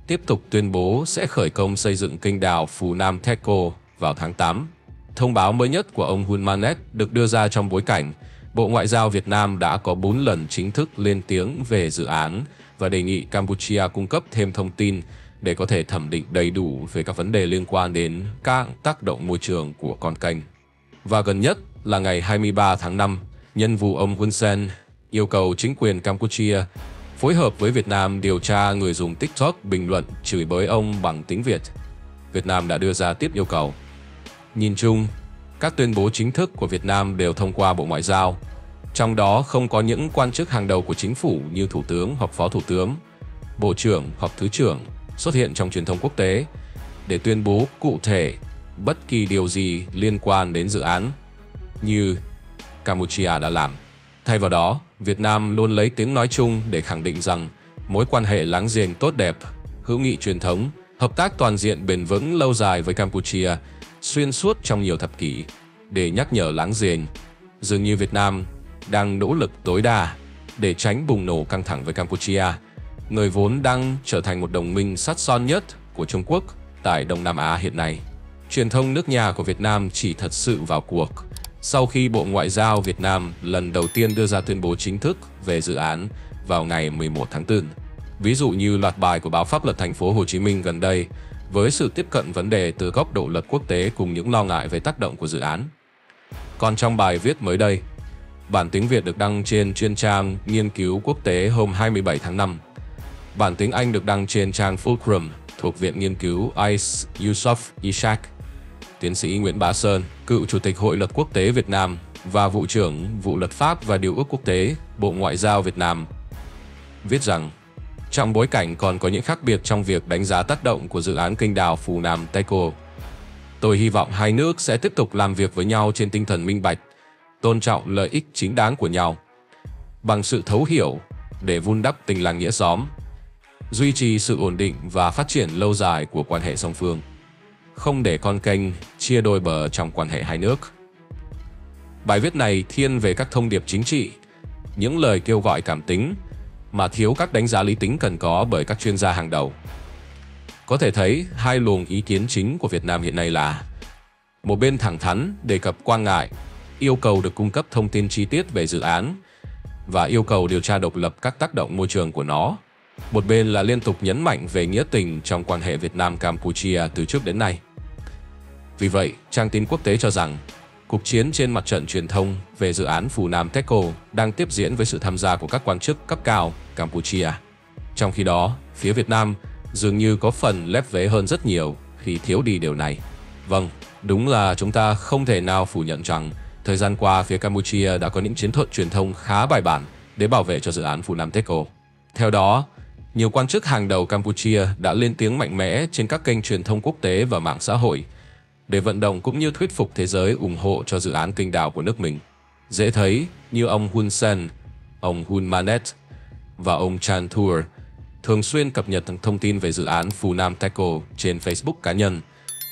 tiếp tục tuyên bố sẽ khởi công xây dựng kênh đảo Phú Nam Techco vào tháng 8. Thông báo mới nhất của ông Hun Manet được đưa ra trong bối cảnh Bộ Ngoại giao Việt Nam đã có 4 lần chính thức lên tiếng về dự án và đề nghị Campuchia cung cấp thêm thông tin để có thể thẩm định đầy đủ về các vấn đề liên quan đến các tác động môi trường của con kênh. Và gần nhất là ngày 23 tháng 5, nhân vụ ông Hun Sen yêu cầu chính quyền Campuchia phối hợp với Việt Nam điều tra người dùng TikTok bình luận chửi bới ông bằng tiếng Việt. Việt Nam đã đưa ra tiếp yêu cầu. Nhìn chung, các tuyên bố chính thức của Việt Nam đều thông qua Bộ Ngoại giao, trong đó không có những quan chức hàng đầu của chính phủ như Thủ tướng hoặc Phó Thủ tướng, Bộ trưởng hoặc Thứ trưởng xuất hiện trong truyền thông quốc tế để tuyên bố cụ thể bất kỳ điều gì liên quan đến dự án, như Campuchia đã làm. Thay vào đó, Việt Nam luôn lấy tiếng nói chung để khẳng định rằng mối quan hệ láng giềng tốt đẹp, hữu nghị truyền thống, hợp tác toàn diện bền vững lâu dài với Campuchia xuyên suốt trong nhiều thập kỷ, để nhắc nhở láng giềng dường như Việt Nam đang nỗ lực tối đa để tránh bùng nổ căng thẳng với Campuchia, người vốn đang trở thành một đồng minh sắt son nhất của Trung Quốc tại Đông Nam Á hiện nay. Truyền thông nước nhà của Việt Nam chỉ thật sự vào cuộc sau khi Bộ Ngoại giao Việt Nam lần đầu tiên đưa ra tuyên bố chính thức về dự án vào ngày 11 tháng 4. Ví dụ như loạt bài của báo Pháp luật Thành phố Hồ Chí Minh gần đây với sự tiếp cận vấn đề từ góc độ luật quốc tế cùng những lo ngại về tác động của dự án. Còn trong bài viết mới đây, bản tiếng Việt được đăng trên chuyên trang Nghiên cứu Quốc tế hôm 27 tháng 5. Bản tiếng Anh được đăng trên trang Fulcrum thuộc Viện Nghiên cứu ICE Yusof Ishak. Tiến sĩ Nguyễn Bá Sơn, cựu Chủ tịch Hội luật quốc tế Việt Nam và Vụ trưởng Vụ luật pháp và điều ước quốc tế Bộ Ngoại giao Việt Nam, viết rằng trong bối cảnh còn có những khác biệt trong việc đánh giá tác động của dự án kênh đảo Phú Nam Techco, tôi hy vọng hai nước sẽ tiếp tục làm việc với nhau trên tinh thần minh bạch, tôn trọng lợi ích chính đáng của nhau, bằng sự thấu hiểu để vun đắp tình làng nghĩa xóm, duy trì sự ổn định và phát triển lâu dài của quan hệ song phương, không để con kênh chia đôi bờ trong quan hệ hai nước. Bài viết này thiên về các thông điệp chính trị, những lời kêu gọi cảm tính, mà thiếu các đánh giá lý tính cần có bởi các chuyên gia hàng đầu. Có thể thấy hai luồng ý kiến chính của Việt Nam hiện nay là một bên thẳng thắn đề cập quan ngại, yêu cầu được cung cấp thông tin chi tiết về dự án và yêu cầu điều tra độc lập các tác động môi trường của nó. Một bên là liên tục nhấn mạnh về nghĩa tình trong quan hệ Việt Nam-Campuchia từ trước đến nay. Vì vậy, trang tin quốc tế cho rằng cuộc chiến trên mặt trận truyền thông về dự án Phú Nam Techco đang tiếp diễn với sự tham gia của các quan chức cấp cao Campuchia. Trong khi đó, phía Việt Nam dường như có phần lép vế hơn rất nhiều khi thiếu đi điều này. Vâng, đúng là chúng ta không thể nào phủ nhận rằng thời gian qua phía Campuchia đã có những chiến thuật truyền thông khá bài bản để bảo vệ cho dự án Phú Nam Techco. Theo đó, nhiều quan chức hàng đầu Campuchia đã lên tiếng mạnh mẽ trên các kênh truyền thông quốc tế và mạng xã hội để vận động cũng như thuyết phục thế giới ủng hộ cho dự án kênh đảo của nước mình. Dễ thấy như ông Hun Sen, ông Hun Manet và ông Chan Thur thường xuyên cập nhật thông tin về dự án Phú Nam Techco trên Facebook cá nhân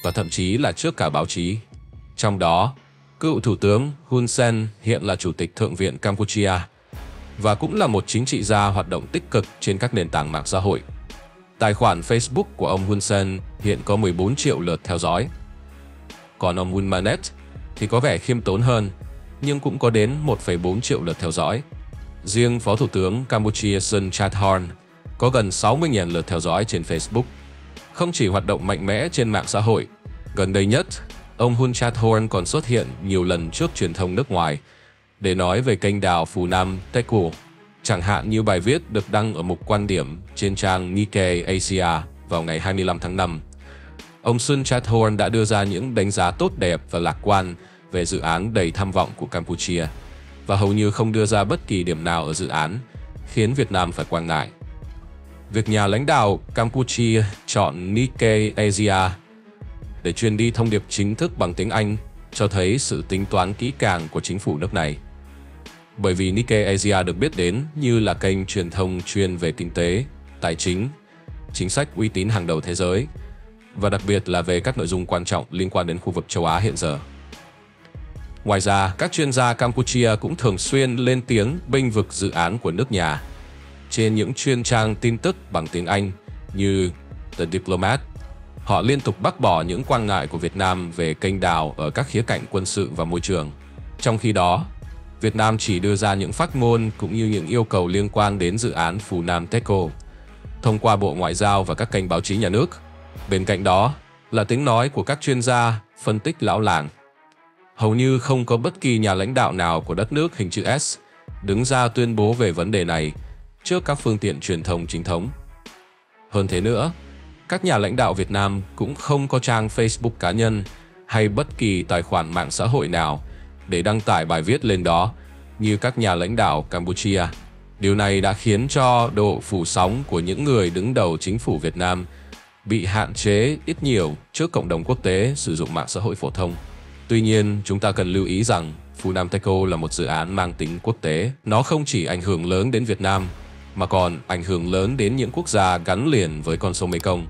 và thậm chí là trước cả báo chí. Trong đó, cựu Thủ tướng Hun Sen hiện là Chủ tịch Thượng viện Campuchia và cũng là một chính trị gia hoạt động tích cực trên các nền tảng mạng xã hội. Tài khoản Facebook của ông Hun Sen hiện có 14 triệu lượt theo dõi. Còn ông Hun Manet thì có vẻ khiêm tốn hơn, nhưng cũng có đến 1,4 triệu lượt theo dõi. Riêng Phó Thủ tướng Campuchia Sun Chadhorn có gần 60.000 lượt theo dõi trên Facebook. Không chỉ hoạt động mạnh mẽ trên mạng xã hội, gần đây nhất, ông Hun Chadhorn còn xuất hiện nhiều lần trước truyền thông nước ngoài để nói về kênh đào Phù Nam Teku, chẳng hạn như bài viết được đăng ở mục quan điểm trên trang Nikkei Asia vào ngày 25 tháng 5. Ông Sun Chadhorn đã đưa ra những đánh giá tốt đẹp và lạc quan về dự án đầy tham vọng của Campuchia và hầu như không đưa ra bất kỳ điểm nào ở dự án, khiến Việt Nam phải quan ngại. Việc nhà lãnh đạo Campuchia chọn Nikkei Asia để truyền đi thông điệp chính thức bằng tiếng Anh cho thấy sự tính toán kỹ càng của chính phủ nước này. Bởi vì Nikkei Asia được biết đến như là kênh truyền thông chuyên về kinh tế, tài chính, chính sách uy tín hàng đầu thế giới, và đặc biệt là về các nội dung quan trọng liên quan đến khu vực châu Á hiện giờ. Ngoài ra, các chuyên gia Campuchia cũng thường xuyên lên tiếng bênh vực dự án của nước nhà trên những chuyên trang tin tức bằng tiếng Anh như The Diplomat. Họ liên tục bác bỏ những quan ngại của Việt Nam về kênh đào ở các khía cạnh quân sự và môi trường. Trong khi đó, Việt Nam chỉ đưa ra những phát ngôn cũng như những yêu cầu liên quan đến dự án Phù Nam Teco thông qua Bộ Ngoại giao và các kênh báo chí nhà nước. Bên cạnh đó là tiếng nói của các chuyên gia, phân tích lão làng. Hầu như không có bất kỳ nhà lãnh đạo nào của đất nước hình chữ S đứng ra tuyên bố về vấn đề này trước các phương tiện truyền thông chính thống. Hơn thế nữa, các nhà lãnh đạo Việt Nam cũng không có trang Facebook cá nhân hay bất kỳ tài khoản mạng xã hội nào để đăng tải bài viết lên đó như các nhà lãnh đạo Campuchia. Điều này đã khiến cho độ phủ sóng của những người đứng đầu chính phủ Việt Nam bị hạn chế ít nhiều trước cộng đồng quốc tế sử dụng mạng xã hội phổ thông. Tuy nhiên, chúng ta cần lưu ý rằng Phù Nam Teco là một dự án mang tính quốc tế. Nó không chỉ ảnh hưởng lớn đến Việt Nam, mà còn ảnh hưởng lớn đến những quốc gia gắn liền với con sông Mekong.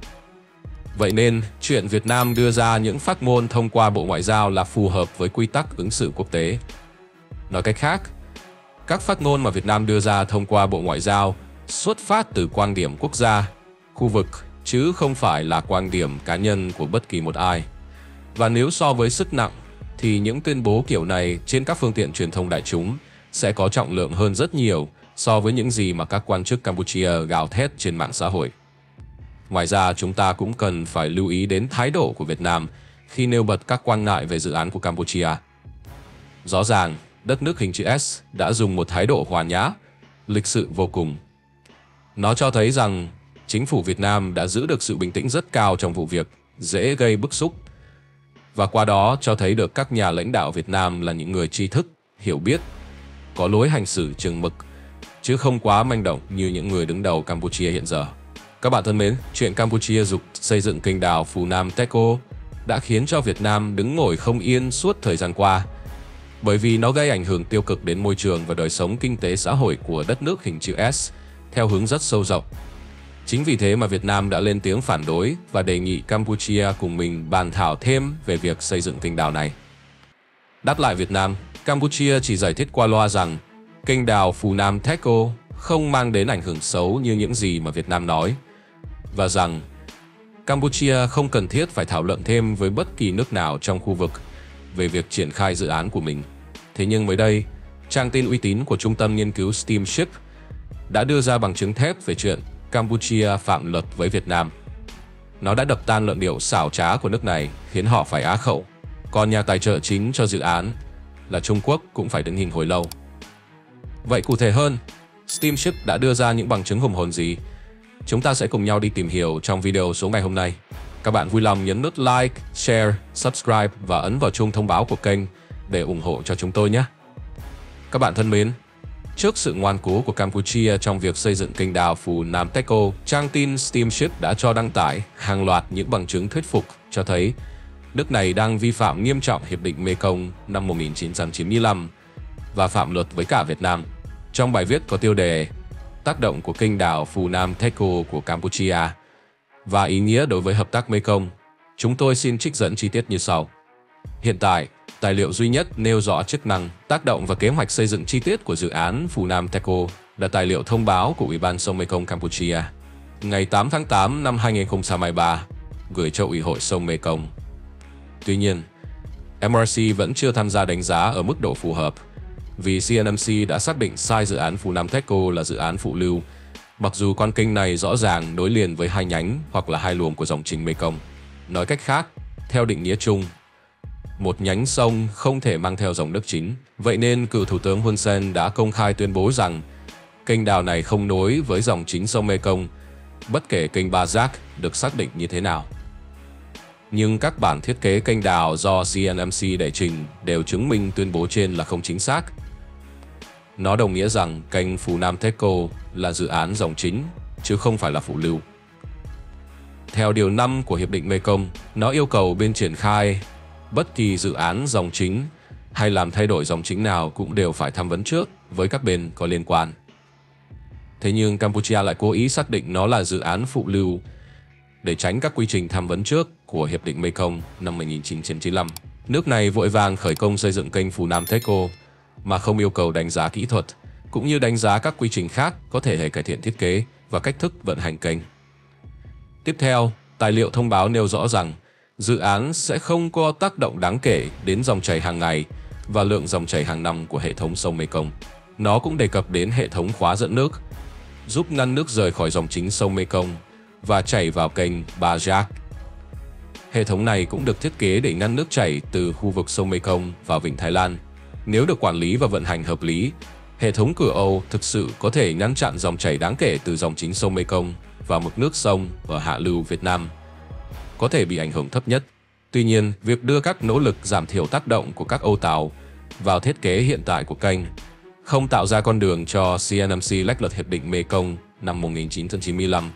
Vậy nên, chuyện Việt Nam đưa ra những phát ngôn thông qua Bộ Ngoại giao là phù hợp với quy tắc ứng xử quốc tế. Nói cách khác, các phát ngôn mà Việt Nam đưa ra thông qua Bộ Ngoại giao xuất phát từ quan điểm quốc gia, khu vực, chứ không phải là quan điểm cá nhân của bất kỳ một ai. Và nếu so với sức nặng, thì những tuyên bố kiểu này trên các phương tiện truyền thông đại chúng sẽ có trọng lượng hơn rất nhiều so với những gì mà các quan chức Campuchia gào thét trên mạng xã hội. Ngoài ra, chúng ta cũng cần phải lưu ý đến thái độ của Việt Nam khi nêu bật các quan ngại về dự án của Campuchia. Rõ ràng, đất nước hình chữ S đã dùng một thái độ hòa nhã, lịch sự vô cùng. Nó cho thấy rằng chính phủ Việt Nam đã giữ được sự bình tĩnh rất cao trong vụ việc dễ gây bức xúc, và qua đó cho thấy được các nhà lãnh đạo Việt Nam là những người tri thức, hiểu biết, có lối hành xử chừng mực, chứ không quá manh động như những người đứng đầu Campuchia hiện giờ. Các bạn thân mến, chuyện Campuchia giục xây dựng kênh đào Phù Nam Teco đã khiến cho Việt Nam đứng ngồi không yên suốt thời gian qua, bởi vì nó gây ảnh hưởng tiêu cực đến môi trường và đời sống kinh tế xã hội của đất nước hình chữ S theo hướng rất sâu rộng. Chính vì thế mà Việt Nam đã lên tiếng phản đối và đề nghị Campuchia cùng mình bàn thảo thêm về việc xây dựng kênh đào này. Đáp lại Việt Nam, Campuchia chỉ giải thích qua loa rằng kênh đào Phù Nam Teco không mang đến ảnh hưởng xấu như những gì mà Việt Nam nói, và rằng Campuchia không cần thiết phải thảo luận thêm với bất kỳ nước nào trong khu vực về việc triển khai dự án của mình. Thế nhưng mới đây, trang tin uy tín của Trung tâm Nghiên cứu Steamship đã đưa ra bằng chứng thép về chuyện Campuchia phạm luật với Việt Nam. Nó đã đập tan luận điệu xảo trá của nước này, khiến họ phải á khẩu. Còn nhà tài trợ chính cho dự án là Trung Quốc cũng phải đứng hình hồi lâu. Vậy cụ thể hơn, Steamship đã đưa ra những bằng chứng hùng hồn gì? Chúng ta sẽ cùng nhau đi tìm hiểu trong video số ngày hôm nay. Các bạn vui lòng nhấn nút like, share, subscribe và ấn vào chuông thông báo của kênh để ủng hộ cho chúng tôi nhé. Các bạn thân mến, trước sự ngoan cố của Campuchia trong việc xây dựng kênh đào Phù Nam Teco, trang tin Steamship đã cho đăng tải hàng loạt những bằng chứng thuyết phục cho thấy nước này đang vi phạm nghiêm trọng Hiệp định Mekong năm 1995 và phạm luật với cả Việt Nam. Trong bài viết có tiêu đề "Tác động của kênh đào Phù Nam Teco của Campuchia và ý nghĩa đối với hợp tác Mekong", chúng tôi xin trích dẫn chi tiết như sau. Hiện tại, Tài liệu duy nhất nêu rõ chức năng, tác động và kế hoạch xây dựng chi tiết của dự án Phú Nam Techco là tài liệu thông báo của Ủy ban Sông Mekong Campuchia ngày 8 tháng 8 năm 2023 gửi cho Ủy hội Sông Mekong. Tuy nhiên, MRC vẫn chưa tham gia đánh giá ở mức độ phù hợp vì CNMC đã xác định sai dự án Phú Nam Techco là dự án phụ lưu, mặc dù con kênh này rõ ràng nối liền với hai nhánh hoặc là hai luồng của dòng chính Mekong. Nói cách khác, theo định nghĩa chung, một nhánh sông không thể mang theo dòng nước chính. Vậy nên cựu Thủ tướng Hun Sen đã công khai tuyên bố rằng kênh đào này không nối với dòng chính sông Mekong, bất kể kênh Ba Giác được xác định như thế nào. Nhưng các bản thiết kế kênh đào do CNMC đệ trình đều chứng minh tuyên bố trên là không chính xác. Nó đồng nghĩa rằng kênh Phú Nam Techco là dự án dòng chính, chứ không phải là phụ lưu. Theo Điều 5 của Hiệp định Mekong, nó yêu cầu bên triển khai bất kỳ dự án dòng chính hay làm thay đổi dòng chính nào cũng đều phải tham vấn trước với các bên có liên quan. Thế nhưng Campuchia lại cố ý xác định nó là dự án phụ lưu để tránh các quy trình tham vấn trước của Hiệp định Mekong năm 1995. Nước này vội vàng khởi công xây dựng kênh Phú Nam Techco mà không yêu cầu đánh giá kỹ thuật, cũng như đánh giá các quy trình khác có thể cải thiện thiết kế và cách thức vận hành kênh. Tiếp theo, tài liệu thông báo nêu rõ rằng dự án sẽ không có tác động đáng kể đến dòng chảy hàng ngày và lượng dòng chảy hàng năm của hệ thống sông Mekong. Nó cũng đề cập đến hệ thống khóa dẫn nước, giúp ngăn nước rời khỏi dòng chính sông Mekong và chảy vào kênh Ba Giác. Hệ thống này cũng được thiết kế để ngăn nước chảy từ khu vực sông Mekong vào Vịnh Thái Lan. Nếu được quản lý và vận hành hợp lý, hệ thống cửa Âu thực sự có thể ngăn chặn dòng chảy đáng kể từ dòng chính sông Mekong và mực nước sông ở hạ lưu Việt Nam có thể bị ảnh hưởng thấp nhất. Tuy nhiên, việc đưa các nỗ lực giảm thiểu tác động của các ô tàu vào thiết kế hiện tại của kênh không tạo ra con đường cho CNMC lách luật Hiệp định Mekong năm 1995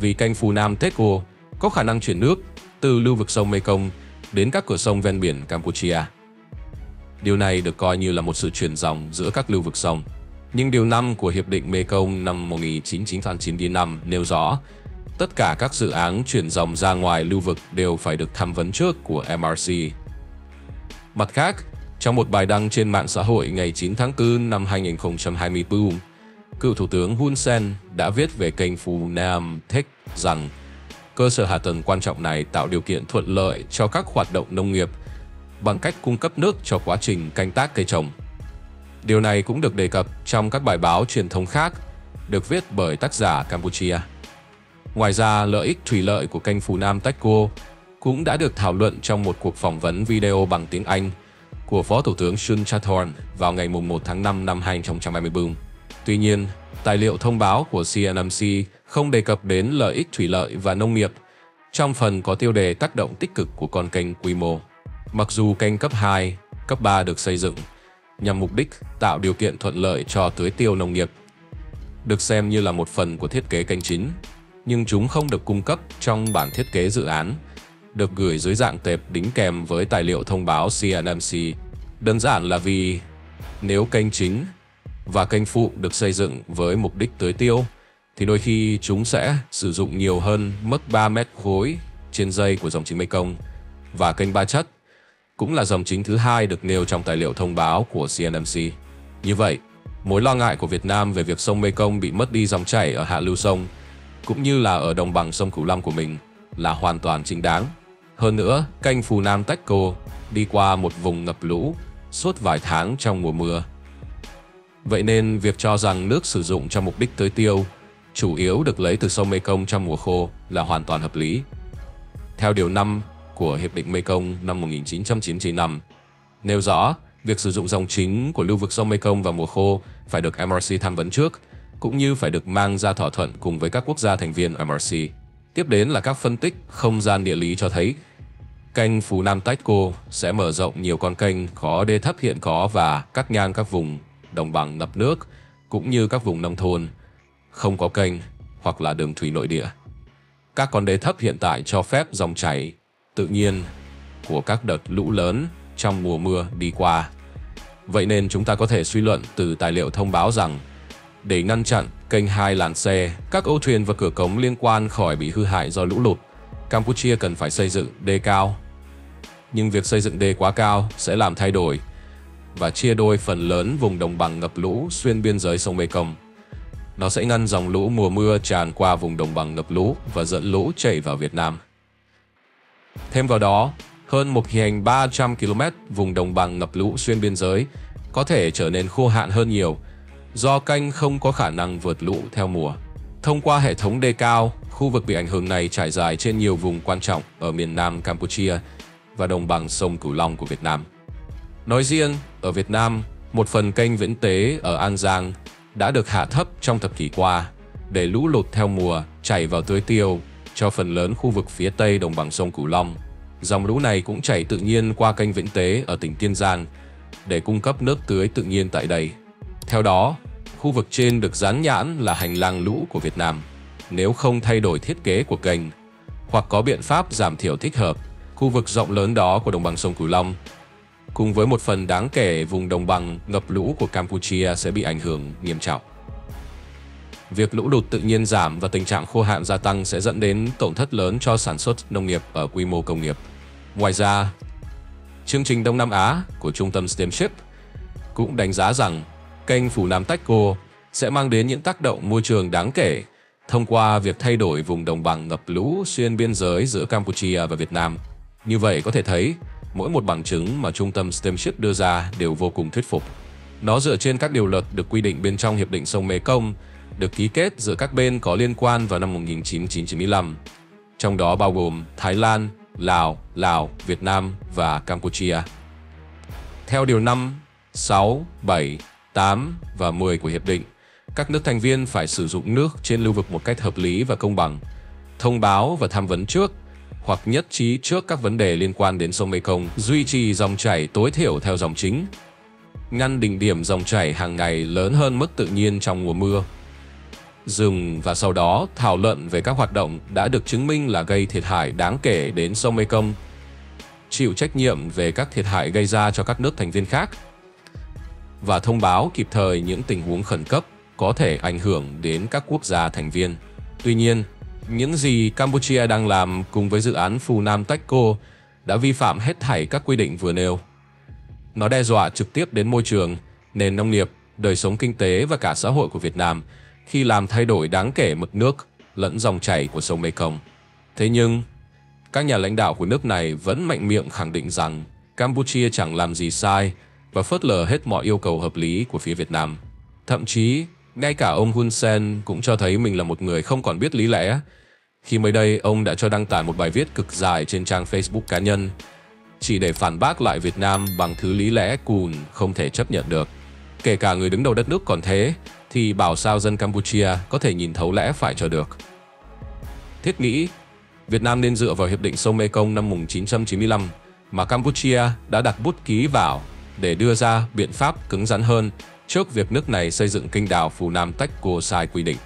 vì kênh Phú Nam Techco có khả năng chuyển nước từ lưu vực sông Mekong đến các cửa sông ven biển Campuchia. Điều này được coi như là một sự chuyển dòng giữa các lưu vực sông. Nhưng Điều 5 của Hiệp định Mekong năm 1995 nêu rõ tất cả các dự án chuyển dòng ra ngoài lưu vực đều phải được tham vấn trước của MRC. Mặt khác, trong một bài đăng trên mạng xã hội ngày 9 tháng 4 năm 2024, cựu Thủ tướng Hun Sen đã viết về kênh Phú Nam Techco rằng cơ sở hạ tầng quan trọng này tạo điều kiện thuận lợi cho các hoạt động nông nghiệp bằng cách cung cấp nước cho quá trình canh tác cây trồng. Điều này cũng được đề cập trong các bài báo truyền thông khác được viết bởi tác giả Campuchia. Ngoài ra, lợi ích thủy lợi của kênh Phú Nam Techco cũng đã được thảo luận trong một cuộc phỏng vấn video bằng tiếng Anh của Phó Thủ tướng Sun Chathorn vào ngày 1 tháng 5 năm 2024. Tuy nhiên, tài liệu thông báo của CNMC không đề cập đến lợi ích thủy lợi và nông nghiệp trong phần có tiêu đề tác động tích cực của con kênh quy mô. Mặc dù kênh cấp 2, cấp 3 được xây dựng nhằm mục đích tạo điều kiện thuận lợi cho tưới tiêu nông nghiệp, được xem như là một phần của thiết kế kênh chính, nhưng chúng không được cung cấp trong bản thiết kế dự án, được gửi dưới dạng tệp đính kèm với tài liệu thông báo CNMC. Đơn giản là vì nếu kênh chính và kênh phụ được xây dựng với mục đích tưới tiêu, thì đôi khi chúng sẽ sử dụng nhiều hơn mức 3 mét khối trên giây của dòng chính Mekong và kênh Ba Chất, cũng là dòng chính thứ hai được nêu trong tài liệu thông báo của CNMC. Như vậy, mối lo ngại của Việt Nam về việc sông Mekong bị mất đi dòng chảy ở hạ lưu sông, cũng như là ở đồng bằng sông Cửu Long của mình là hoàn toàn chính đáng. Hơn nữa, kênh Phú Nam Techco đi qua một vùng ngập lũ suốt vài tháng trong mùa mưa. Vậy nên, việc cho rằng nước sử dụng cho mục đích tưới tiêu chủ yếu được lấy từ sông Mekong trong mùa khô là hoàn toàn hợp lý. Theo Điều 5 của Hiệp định Mekong năm 1995 nêu rõ việc sử dụng dòng chính của lưu vực sông Mekong vào mùa khô phải được MRC tham vấn trước, cũng như phải được mang ra thỏa thuận cùng với các quốc gia thành viên MRC. Tiếp đến là các phân tích không gian địa lý cho thấy kênh Phú Nam Techco sẽ mở rộng nhiều con kênh khó đê thấp hiện có và cắt ngang các vùng đồng bằng ngập nước, cũng như các vùng nông thôn không có kênh hoặc là đường thủy nội địa. Các con đê thấp hiện tại cho phép dòng chảy tự nhiên của các đợt lũ lớn trong mùa mưa đi qua. Vậy nên chúng ta có thể suy luận từ tài liệu thông báo rằng để ngăn chặn kênh hai làn xe, các âu thuyền và cửa cống liên quan khỏi bị hư hại do lũ lụt, Campuchia cần phải xây dựng đê cao nhưng việc xây dựng đê quá cao sẽ làm thay đổi và chia đôi phần lớn vùng đồng bằng ngập lũ xuyên biên giới sông Mekong. Nó sẽ ngăn dòng lũ mùa mưa tràn qua vùng đồng bằng ngập lũ và dẫn lũ chảy vào Việt Nam. Thêm vào đó, hơn 1.300 km vùng đồng bằng ngập lũ xuyên biên giới có thể trở nên khô hạn hơn nhiều do kênh không có khả năng vượt lũ theo mùa. Thông qua hệ thống đê cao, khu vực bị ảnh hưởng này trải dài trên nhiều vùng quan trọng ở miền Nam Campuchia và đồng bằng sông Cửu Long của Việt Nam. Nói riêng, ở Việt Nam, một phần kênh Vĩnh Tế ở An Giang đã được hạ thấp trong thập kỷ qua để lũ lụt theo mùa chảy vào tưới tiêu cho phần lớn khu vực phía tây đồng bằng sông Cửu Long. Dòng lũ này cũng chảy tự nhiên qua kênh Vĩnh Tế ở tỉnh Kiên Giang để cung cấp nước tưới tự nhiên tại đây. Theo đó, khu vực trên được dán nhãn là hành lang lũ của Việt Nam. Nếu không thay đổi thiết kế của kênh hoặc có biện pháp giảm thiểu thích hợp, khu vực rộng lớn đó của đồng bằng sông Cửu Long cùng với một phần đáng kể vùng đồng bằng ngập lũ của Campuchia sẽ bị ảnh hưởng nghiêm trọng. Việc lũ lụt tự nhiên giảm và tình trạng khô hạn gia tăng sẽ dẫn đến tổn thất lớn cho sản xuất nông nghiệp ở quy mô công nghiệp. Ngoài ra, chương trình Đông Nam Á của trung tâm STEMShip cũng đánh giá rằng kênh Phù Nam Techco sẽ mang đến những tác động môi trường đáng kể thông qua việc thay đổi vùng đồng bằng ngập lũ xuyên biên giới giữa Campuchia và Việt Nam. Như vậy có thể thấy, mỗi một bằng chứng mà trung tâm STEMShip đưa ra đều vô cùng thuyết phục. Nó dựa trên các điều luật được quy định bên trong Hiệp định Sông Mekong được ký kết giữa các bên có liên quan vào năm 1995, trong đó bao gồm Thái Lan, Lào, Việt Nam và Campuchia. Theo điều 5, 6, 7, 8 và 10 của Hiệp định, các nước thành viên phải sử dụng nước trên lưu vực một cách hợp lý và công bằng, thông báo và tham vấn trước hoặc nhất trí trước các vấn đề liên quan đến sông Mekong, duy trì dòng chảy tối thiểu theo dòng chính, ngăn đỉnh điểm dòng chảy hàng ngày lớn hơn mức tự nhiên trong mùa mưa, dừng và sau đó thảo luận về các hoạt động đã được chứng minh là gây thiệt hại đáng kể đến sông Mekong, chịu trách nhiệm về các thiệt hại gây ra cho các nước thành viên khác và thông báo kịp thời những tình huống khẩn cấp có thể ảnh hưởng đến các quốc gia thành viên. Tuy nhiên, những gì Campuchia đang làm cùng với dự án Phù Nam Techco đã vi phạm hết thảy các quy định vừa nêu. Nó đe dọa trực tiếp đến môi trường, nền nông nghiệp, đời sống kinh tế và cả xã hội của Việt Nam khi làm thay đổi đáng kể mực nước lẫn dòng chảy của sông Mekong. Thế nhưng, các nhà lãnh đạo của nước này vẫn mạnh miệng khẳng định rằng Campuchia chẳng làm gì sai và phớt lờ hết mọi yêu cầu hợp lý của phía Việt Nam. Thậm chí, ngay cả ông Hun Sen cũng cho thấy mình là một người không còn biết lý lẽ khi mới đây ông đã cho đăng tải một bài viết cực dài trên trang Facebook cá nhân chỉ để phản bác lại Việt Nam bằng thứ lý lẽ cùn không thể chấp nhận được. Kể cả người đứng đầu đất nước còn thế thì bảo sao dân Campuchia có thể nhìn thấu lẽ phải cho được. Thiết nghĩ, Việt Nam nên dựa vào Hiệp định Sông Mekong năm 1995 mà Campuchia đã đặt bút ký vào để đưa ra biện pháp cứng rắn hơn trước việc nước này xây dựng kênh đào Phù Nam Techco sai quy định.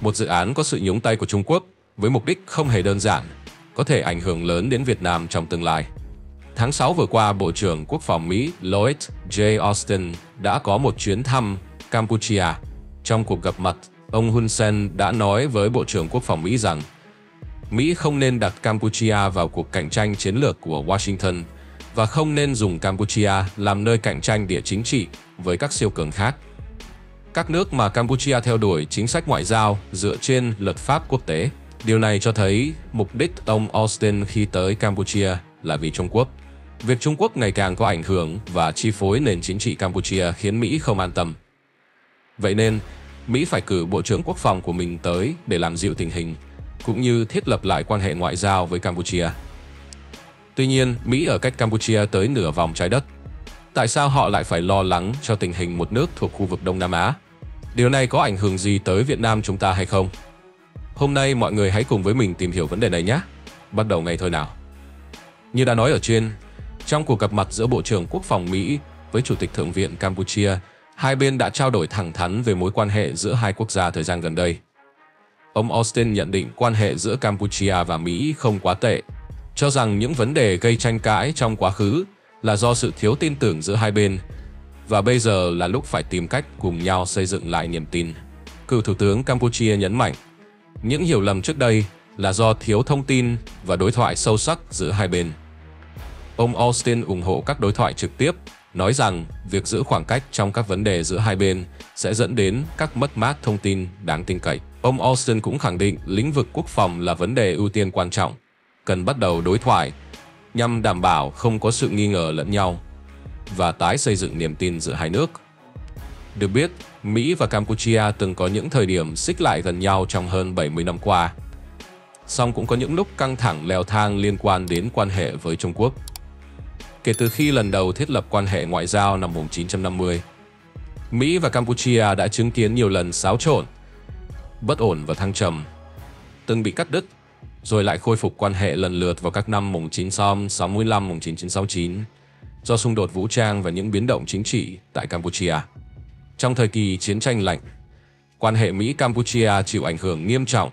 Một dự án có sự nhúng tay của Trung Quốc với mục đích không hề đơn giản, có thể ảnh hưởng lớn đến Việt Nam trong tương lai. Tháng 6 vừa qua, Bộ trưởng Quốc phòng Mỹ Lloyd J. Austin đã có một chuyến thăm Campuchia. Trong cuộc gặp mặt, ông Hun Sen đã nói với Bộ trưởng Quốc phòng Mỹ rằng Mỹ không nên đặt Campuchia vào cuộc cạnh tranh chiến lược của Washington và không nên dùng Campuchia làm nơi cạnh tranh địa chính trị với các siêu cường khác. Các nước mà Campuchia theo đuổi chính sách ngoại giao dựa trên luật pháp quốc tế. Điều này cho thấy mục đích ông Austin khi tới Campuchia là vì Trung Quốc. Việc Trung Quốc ngày càng có ảnh hưởng và chi phối nền chính trị Campuchia khiến Mỹ không an tâm. Vậy nên, Mỹ phải cử Bộ trưởng Quốc phòng của mình tới để làm dịu tình hình, cũng như thiết lập lại quan hệ ngoại giao với Campuchia. Tuy nhiên, Mỹ ở cách Campuchia tới nửa vòng trái đất. Tại sao họ lại phải lo lắng cho tình hình một nước thuộc khu vực Đông Nam Á? Điều này có ảnh hưởng gì tới Việt Nam chúng ta hay không? Hôm nay mọi người hãy cùng với mình tìm hiểu vấn đề này nhé! Bắt đầu ngay thôi nào! Như đã nói ở trên, trong cuộc gặp mặt giữa Bộ trưởng Quốc phòng Mỹ với Chủ tịch Thượng viện Campuchia, hai bên đã trao đổi thẳng thắn về mối quan hệ giữa hai quốc gia thời gian gần đây. Ông Austin nhận định quan hệ giữa Campuchia và Mỹ không quá tệ, cho rằng những vấn đề gây tranh cãi trong quá khứ là do sự thiếu tin tưởng giữa hai bên và bây giờ là lúc phải tìm cách cùng nhau xây dựng lại niềm tin. Cựu Thủ tướng Campuchia nhấn mạnh những hiểu lầm trước đây là do thiếu thông tin và đối thoại sâu sắc giữa hai bên. Ông Austin ủng hộ các đối thoại trực tiếp, nói rằng việc giữ khoảng cách trong các vấn đề giữa hai bên sẽ dẫn đến các mất mát thông tin đáng tin cậy. Ông Austin cũng khẳng định lĩnh vực quốc phòng là vấn đề ưu tiên quan trọng, cần bắt đầu đối thoại nhằm đảm bảo không có sự nghi ngờ lẫn nhau và tái xây dựng niềm tin giữa hai nước. Được biết, Mỹ và Campuchia từng có những thời điểm xích lại gần nhau trong hơn 70 năm qua. Song cũng có những lúc căng thẳng leo thang liên quan đến quan hệ với Trung Quốc. Kể từ khi lần đầu thiết lập quan hệ ngoại giao năm 1950, Mỹ và Campuchia đã chứng kiến nhiều lần xáo trộn, bất ổn và thăng trầm, từng bị cắt đứt, rồi lại khôi phục quan hệ lần lượt vào các năm 1965, 1969 do xung đột vũ trang và những biến động chính trị tại Campuchia. Trong thời kỳ chiến tranh lạnh, quan hệ Mỹ-Campuchia chịu ảnh hưởng nghiêm trọng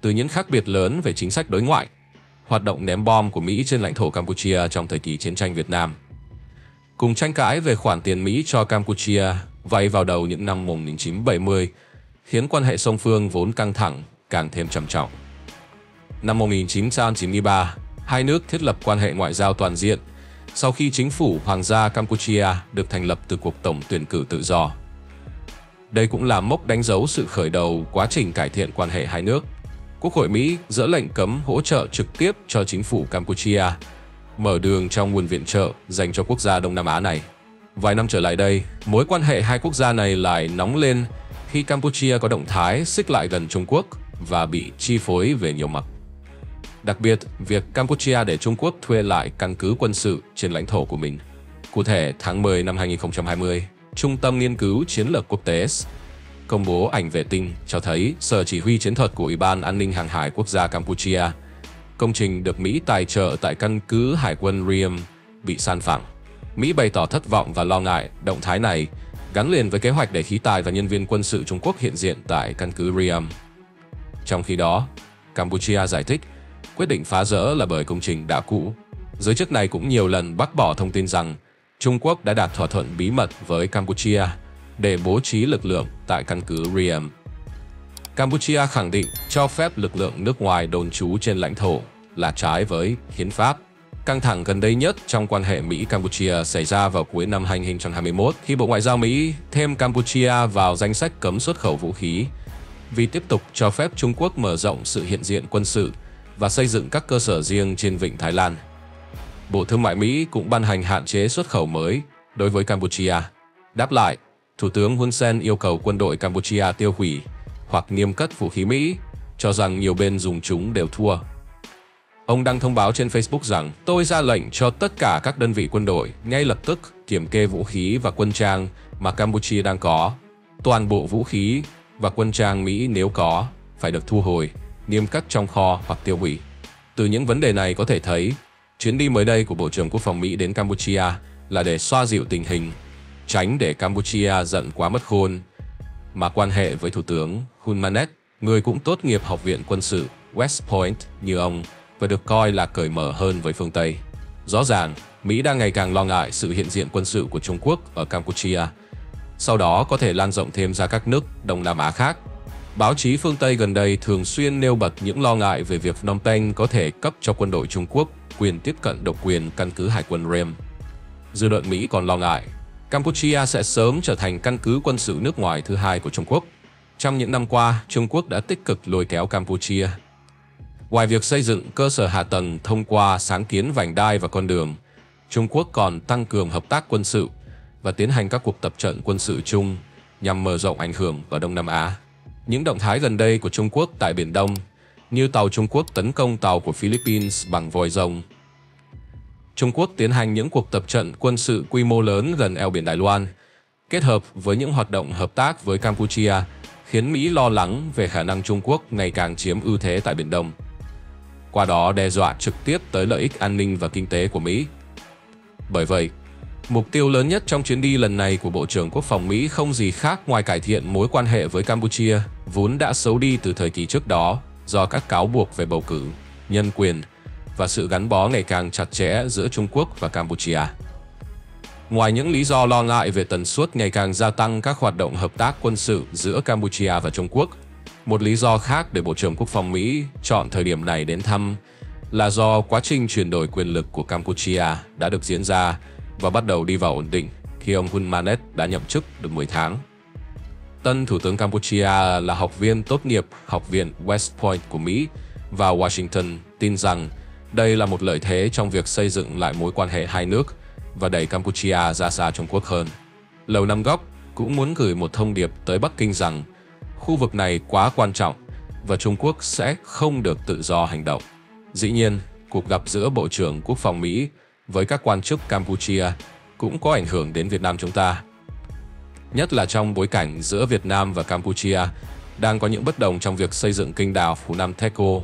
từ những khác biệt lớn về chính sách đối ngoại, hoạt động ném bom của Mỹ trên lãnh thổ Campuchia trong thời kỳ chiến tranh Việt Nam, cùng tranh cãi về khoản tiền Mỹ cho Campuchia vay vào đầu những năm 1970, khiến quan hệ song phương vốn căng thẳng càng thêm trầm trọng. Năm 1993, hai nước thiết lập quan hệ ngoại giao toàn diện sau khi chính phủ Hoàng gia Campuchia được thành lập từ cuộc tổng tuyển cử tự do. Đây cũng là mốc đánh dấu sự khởi đầu quá trình cải thiện quan hệ hai nước. Quốc hội Mỹ dỡ lệnh cấm hỗ trợ trực tiếp cho chính phủ Campuchia, mở đường cho nguồn viện trợ dành cho quốc gia Đông Nam Á này. Vài năm trở lại đây, mối quan hệ hai quốc gia này lại nóng lên khi Campuchia có động thái xích lại gần Trung Quốc và bị chi phối về nhiều mặt. Đặc biệt, việc Campuchia để Trung Quốc thuê lại căn cứ quân sự trên lãnh thổ của mình. Cụ thể, tháng 10 năm 2020, Trung tâm Nghiên cứu Chiến lược Quốc tế công bố ảnh vệ tinh cho thấy Sở Chỉ huy Chiến thuật của Ủy ban An ninh Hàng hải Quốc gia Campuchia, công trình được Mỹ tài trợ tại căn cứ Hải quân Riem, bị san phẳng. Mỹ bày tỏ thất vọng và lo ngại động thái này gắn liền với kế hoạch để khí tài và nhân viên quân sự Trung Quốc hiện diện tại căn cứ Riem. Trong khi đó, Campuchia giải thích quyết định phá rỡ là bởi công trình đã cũ. Giới chức này cũng nhiều lần bác bỏ thông tin rằng Trung Quốc đã đạt thỏa thuận bí mật với Campuchia để bố trí lực lượng tại căn cứ Riem. Campuchia khẳng định cho phép lực lượng nước ngoài đồn trú trên lãnh thổ là trái với hiến pháp. Căng thẳng gần đây nhất trong quan hệ Mỹ-Campuchia xảy ra vào cuối năm 2021 khi Bộ Ngoại giao Mỹ thêm Campuchia vào danh sách cấm xuất khẩu vũ khí vì tiếp tục cho phép Trung Quốc mở rộng sự hiện diện quân sự và xây dựng các cơ sở riêng trên vịnh Thái Lan. Bộ Thương mại Mỹ cũng ban hành hạn chế xuất khẩu mới đối với Campuchia. Đáp lại, Thủ tướng Hun Sen yêu cầu quân đội Campuchia tiêu hủy hoặc niêm cất vũ khí Mỹ, cho rằng nhiều bên dùng chúng đều thua. Ông đang thông báo trên Facebook rằng tôi ra lệnh cho tất cả các đơn vị quân đội ngay lập tức kiểm kê vũ khí và quân trang mà Campuchia đang có. Toàn bộ vũ khí và quân trang Mỹ nếu có phải được thu hồi, niêm cất trong kho hoặc tiêu hủy. Từ những vấn đề này có thể thấy, chuyến đi mới đây của Bộ trưởng Quốc phòng Mỹ đến Campuchia là để xoa dịu tình hình, tránh để Campuchia giận quá mất khôn, mà quan hệ với Thủ tướng Hun Manet, người cũng tốt nghiệp Học viện Quân sự West Point như ông, và được coi là cởi mở hơn với phương Tây. Rõ ràng, Mỹ đang ngày càng lo ngại sự hiện diện quân sự của Trung Quốc ở Campuchia, sau đó có thể lan rộng thêm ra các nước Đông Nam Á khác. Báo chí phương Tây gần đây thường xuyên nêu bật những lo ngại về việc Phnom Penh có thể cấp cho quân đội Trung Quốc quyền tiếp cận độc quyền căn cứ hải quân Riem. Dư luận Mỹ còn lo ngại Campuchia sẽ sớm trở thành căn cứ quân sự nước ngoài thứ hai của Trung Quốc. Trong những năm qua, Trung Quốc đã tích cực lôi kéo Campuchia. Ngoài việc xây dựng cơ sở hạ tầng thông qua sáng kiến vành đai và con đường, Trung Quốc còn tăng cường hợp tác quân sự và tiến hành các cuộc tập trận quân sự chung nhằm mở rộng ảnh hưởng ở Đông Nam Á. Những động thái gần đây của Trung Quốc tại Biển Đông, như tàu Trung Quốc tấn công tàu của Philippines bằng vòi rồng, Trung Quốc tiến hành những cuộc tập trận quân sự quy mô lớn gần eo biển Đài Loan, kết hợp với những hoạt động hợp tác với Campuchia, khiến Mỹ lo lắng về khả năng Trung Quốc ngày càng chiếm ưu thế tại Biển Đông, qua đó đe dọa trực tiếp tới lợi ích an ninh và kinh tế của Mỹ. Bởi vậy, mục tiêu lớn nhất trong chuyến đi lần này của Bộ trưởng Quốc phòng Mỹ không gì khác ngoài cải thiện mối quan hệ với Campuchia, vốn đã xấu đi từ thời kỳ trước đó do các cáo buộc về bầu cử, nhân quyền và sự gắn bó ngày càng chặt chẽ giữa Trung Quốc và Campuchia. Ngoài những lý do lo ngại về tần suất ngày càng gia tăng các hoạt động hợp tác quân sự giữa Campuchia và Trung Quốc, một lý do khác để Bộ trưởng Quốc phòng Mỹ chọn thời điểm này đến thăm là do quá trình chuyển đổi quyền lực của Campuchia đã được diễn ra và bắt đầu đi vào ổn định khi ông Hun Manet đã nhậm chức được 10 tháng. Tân Thủ tướng Campuchia là học viên tốt nghiệp Học viện West Point của Mỹ và Washington tin rằng đây là một lợi thế trong việc xây dựng lại mối quan hệ hai nước và đẩy Campuchia ra xa Trung Quốc hơn. Lầu Năm Góc cũng muốn gửi một thông điệp tới Bắc Kinh rằng khu vực này quá quan trọng và Trung Quốc sẽ không được tự do hành động. Dĩ nhiên, cuộc gặp giữa Bộ trưởng Quốc phòng Mỹ với các quan chức Campuchia cũng có ảnh hưởng đến Việt Nam chúng ta. Nhất là trong bối cảnh giữa Việt Nam và Campuchia đang có những bất đồng trong việc xây dựng kênh đào Phú Nam Teco.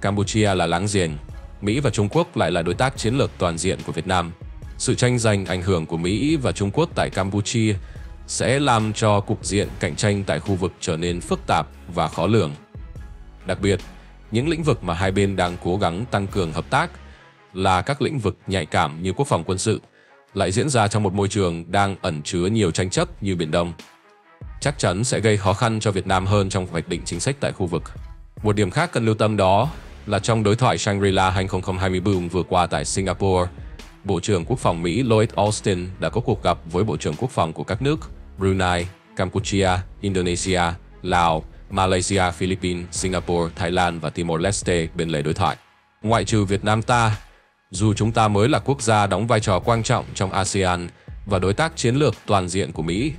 Campuchia là láng giềng, Mỹ và Trung Quốc lại là đối tác chiến lược toàn diện của Việt Nam. Sự tranh giành ảnh hưởng của Mỹ và Trung Quốc tại Campuchia sẽ làm cho cục diện cạnh tranh tại khu vực trở nên phức tạp và khó lường. Đặc biệt, những lĩnh vực mà hai bên đang cố gắng tăng cường hợp tác là các lĩnh vực nhạy cảm như quốc phòng quân sự, lại diễn ra trong một môi trường đang ẩn chứa nhiều tranh chấp như Biển Đông. Chắc chắn sẽ gây khó khăn cho Việt Nam hơn trong hoạch định chính sách tại khu vực. Một điểm khác cần lưu tâm đó là trong đối thoại Shangri-La 2020 vừa qua tại Singapore, Bộ trưởng Quốc phòng Mỹ Lloyd Austin đã có cuộc gặp với Bộ trưởng Quốc phòng của các nước Brunei, Campuchia, Indonesia, Lào, Malaysia, Philippines, Singapore, Thái Lan và Timor-Leste bên lề đối thoại. Ngoại trừ Việt Nam ta, dù chúng ta mới là quốc gia đóng vai trò quan trọng trong ASEAN và đối tác chiến lược toàn diện của Mỹ.